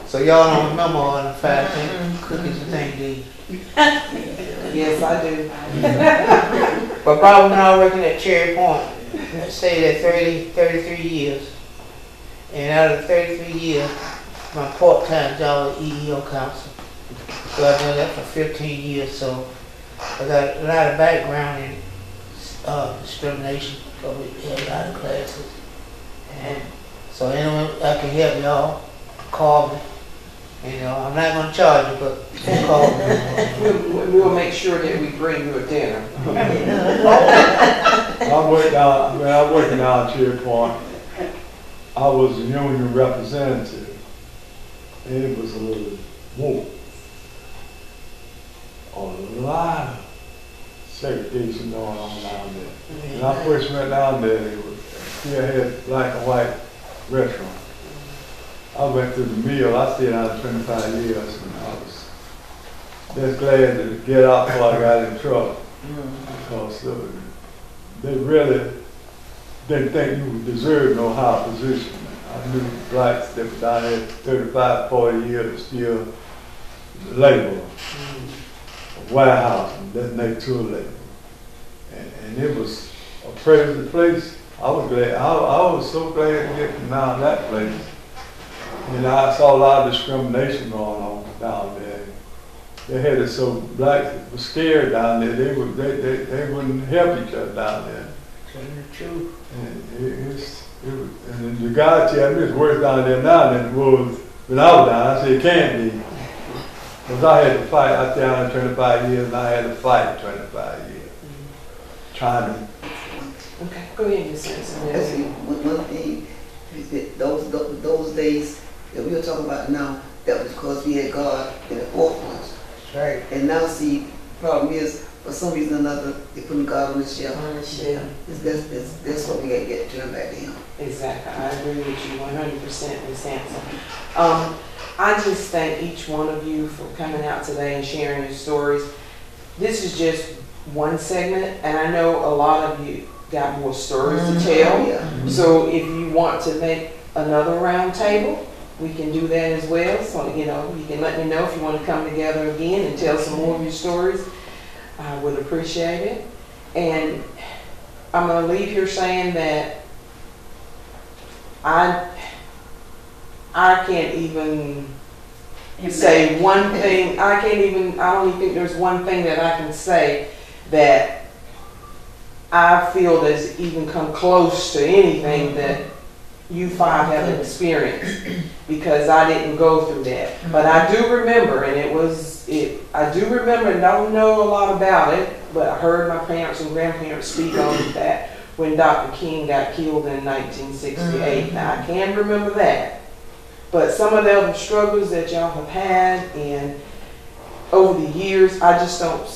So y'all don't remember all the five cent mm-hmm. cookies and things, do you? Yes, I do. But probably when I was working at Cherry Point, I'd say that thirty, thirty-three years. And out of thirty-three years, my part-time job was E E O counselor. So I've done that for fifteen years, so I got a lot of background in uh, discrimination, so we had a lot of classes. And so anyone I can help y'all, call me. You know, I'm not going to charge you, but call me. We'll, we'll make sure that we bring you a dinner. I worked out, I mean, I worked out at Cherry Point. I was a union representative, and it was a little war. A lot of segregation going on down there. Mm-hmm. When I first went down there, it was still had black and white restaurant. I went through the meal. I stayed out twenty-five years, and I was just glad to get out before I got in trouble. Mm-hmm. Because uh, they really didn't think you deserved no high position. I knew blacks that were down there thirty-five, forty years still labor. Mm-hmm. Warehouse, and then they tour labor. And, and it was a crazy place. I was glad, I, I was so glad to get down that place. You know, I saw a lot of discrimination going on down there. They had it so blacks were scared down there, they, would, they, they, they wouldn't help each other down there. True. And, it, it's, it was, and the guy said, it's worse down there now than it was when I was down. I said, it can't be. Because I had to fight, I was down there twenty-five years, and I had to fight twenty-five years, mm-hmm. trying to. Okay, go ahead, Miz Sampson. That's one thing, those, those days that we were talking about now, that was because we had God in the forefront. Right. And now, see, the problem is, for some reason or another, they putting God on the shelf. On the shelf. That's, that's, that's what we got to get turned back to Him. Exactly. I agree with you one hundred percent, Miz Sampson. Um, I just thank each one of you for coming out today and sharing your stories. This is just one segment, and I know a lot of you got more stories mm-hmm. to tell. Yeah. Mm-hmm. So if you want to make another round table, we can do that as well. So, you know, you can let me know if you want to come together again and tell some more of your stories. I would appreciate it. And I'm going to leave here saying that I... I can't even say one thing. I can't even, I don't even think there's one thing that I can say that I feel that's even come close to anything that you five have experienced, because I didn't go through that. But I do remember, and it was, it. I do remember, and I don't know a lot about it, but I heard my parents and grandparents speak on that when Doctor King got killed in nineteen sixty-eight. Now, I can remember that. But some of the other struggles that y'all have had and over the years, I just don't,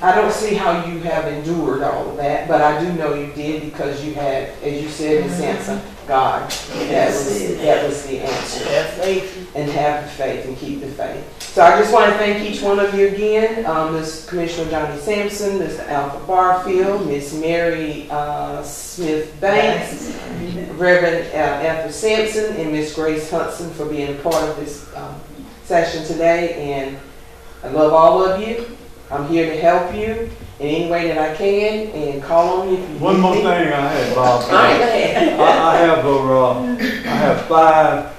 I don't see how you have endured all of that, but I do know you did, because you had, as you said, Miz Sampson, God, that was, that was the answer. Have faith. And have the faith and keep the faith. So I just want to thank each one of you again, um, Miz Commissioner Johnny Sampson, Mister Alpha Barfield, Miss Mary uh, Smith-Banks, Reverend uh, Ethel Sampson, and Miss Grace Hudson for being a part of this um, session today. And I love all of you. I'm here to help you in any way that I can, and call on you if you One need more me. thing I have, Bob. I, I, have over, uh, I have five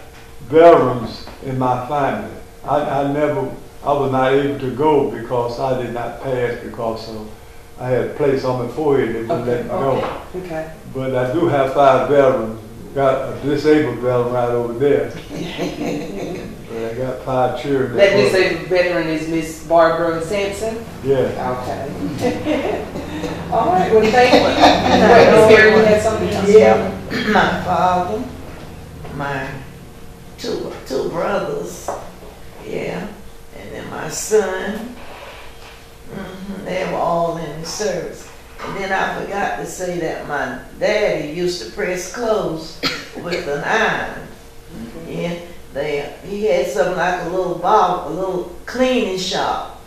veterans in my family. I, I never, I was not able to go because I did not pass, because of, I had a place on my forehead that wouldn't let me go. Okay. But I do have five veterans. Got a disabled veteran right over there. But I got five children. That disabled veteran is Miss Barbara Sampson? Yeah. Okay. All right, well, thank you. Wait, you had something else? Yeah, my father, my two two brothers, yeah, and then my son. Mm-hmm, they were all in the service. And then I forgot to say that my daddy used to press clothes with an iron. Mm-hmm. Yeah, they he had something like a little bob, a little cleaning shop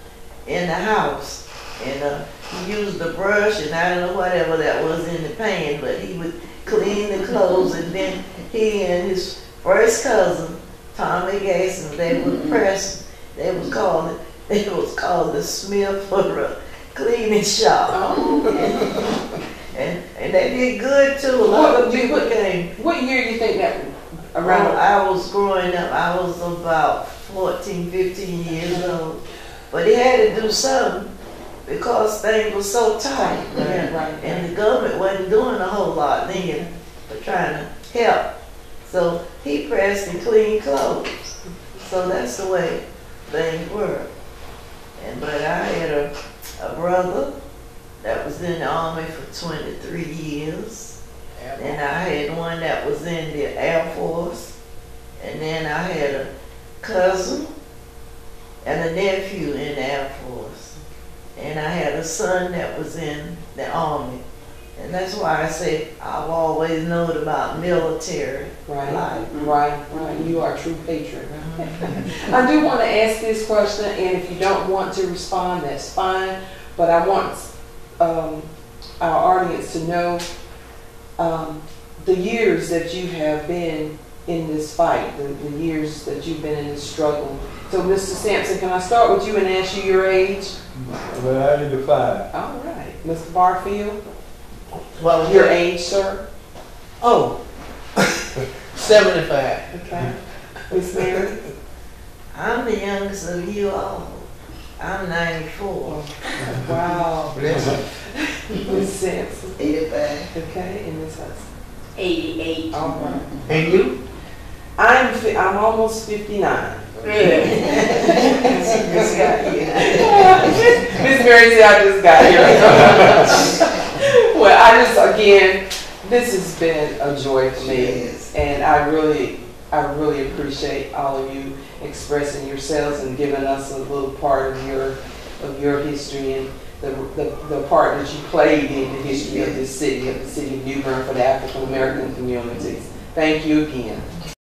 in the house, and uh, he used the brush and I don't know whatever that was in the pan, but he would clean the clothes, and then he and his first cousin Tommy Gason, they would mm-hmm. press. They was called it was called the Smith for a cleaning shop. Oh. and and they did good too. A lot what, of people what, came. What year do you think that? Around well, I was growing up. I was about fourteen, fifteen years old. But they had to do something because things were so tight. Right? Right, right. And the government wasn't doing a whole lot then, but trying to help. So he pressed and cleaned clothes. So that's the way things were. And but I had a, a brother that was in the Army for twenty-three years. And I had one that was in the Air Force, and then I had a cousin and a nephew in the Air Force, and I had a son that was in the Army, and that's why I say I've always known about military right, life. Right, right. You are a true patriot. I do want to ask this question, and if you don't want to respond, that's fine. But I want um, our audience to know. Um, the years that you have been in this fight, the, the years that you've been in this struggle. So, Mister Sampson, can I start with you and ask you your age? Well, I'm eighty-five. All right. Mister Barfield? Well, your age, sir? Oh, seventy-five. Okay. Miss Mary? I'm the youngest of you all. I'm ninety-four. Wow. Miss Sampson. eighty-five. Okay, and Miss Hudson. eighty-eight. All right. And you? I'm I'm almost fifty-nine. Really? Miss Mary said I just got here. Well, I just again, this has been a joy for me, yes. And I really I really appreciate all of you expressing yourselves and giving us a little part of your of your history and the the, the part that you played in the history of this city, of the city of New Bern for the African American communities. Thank you again.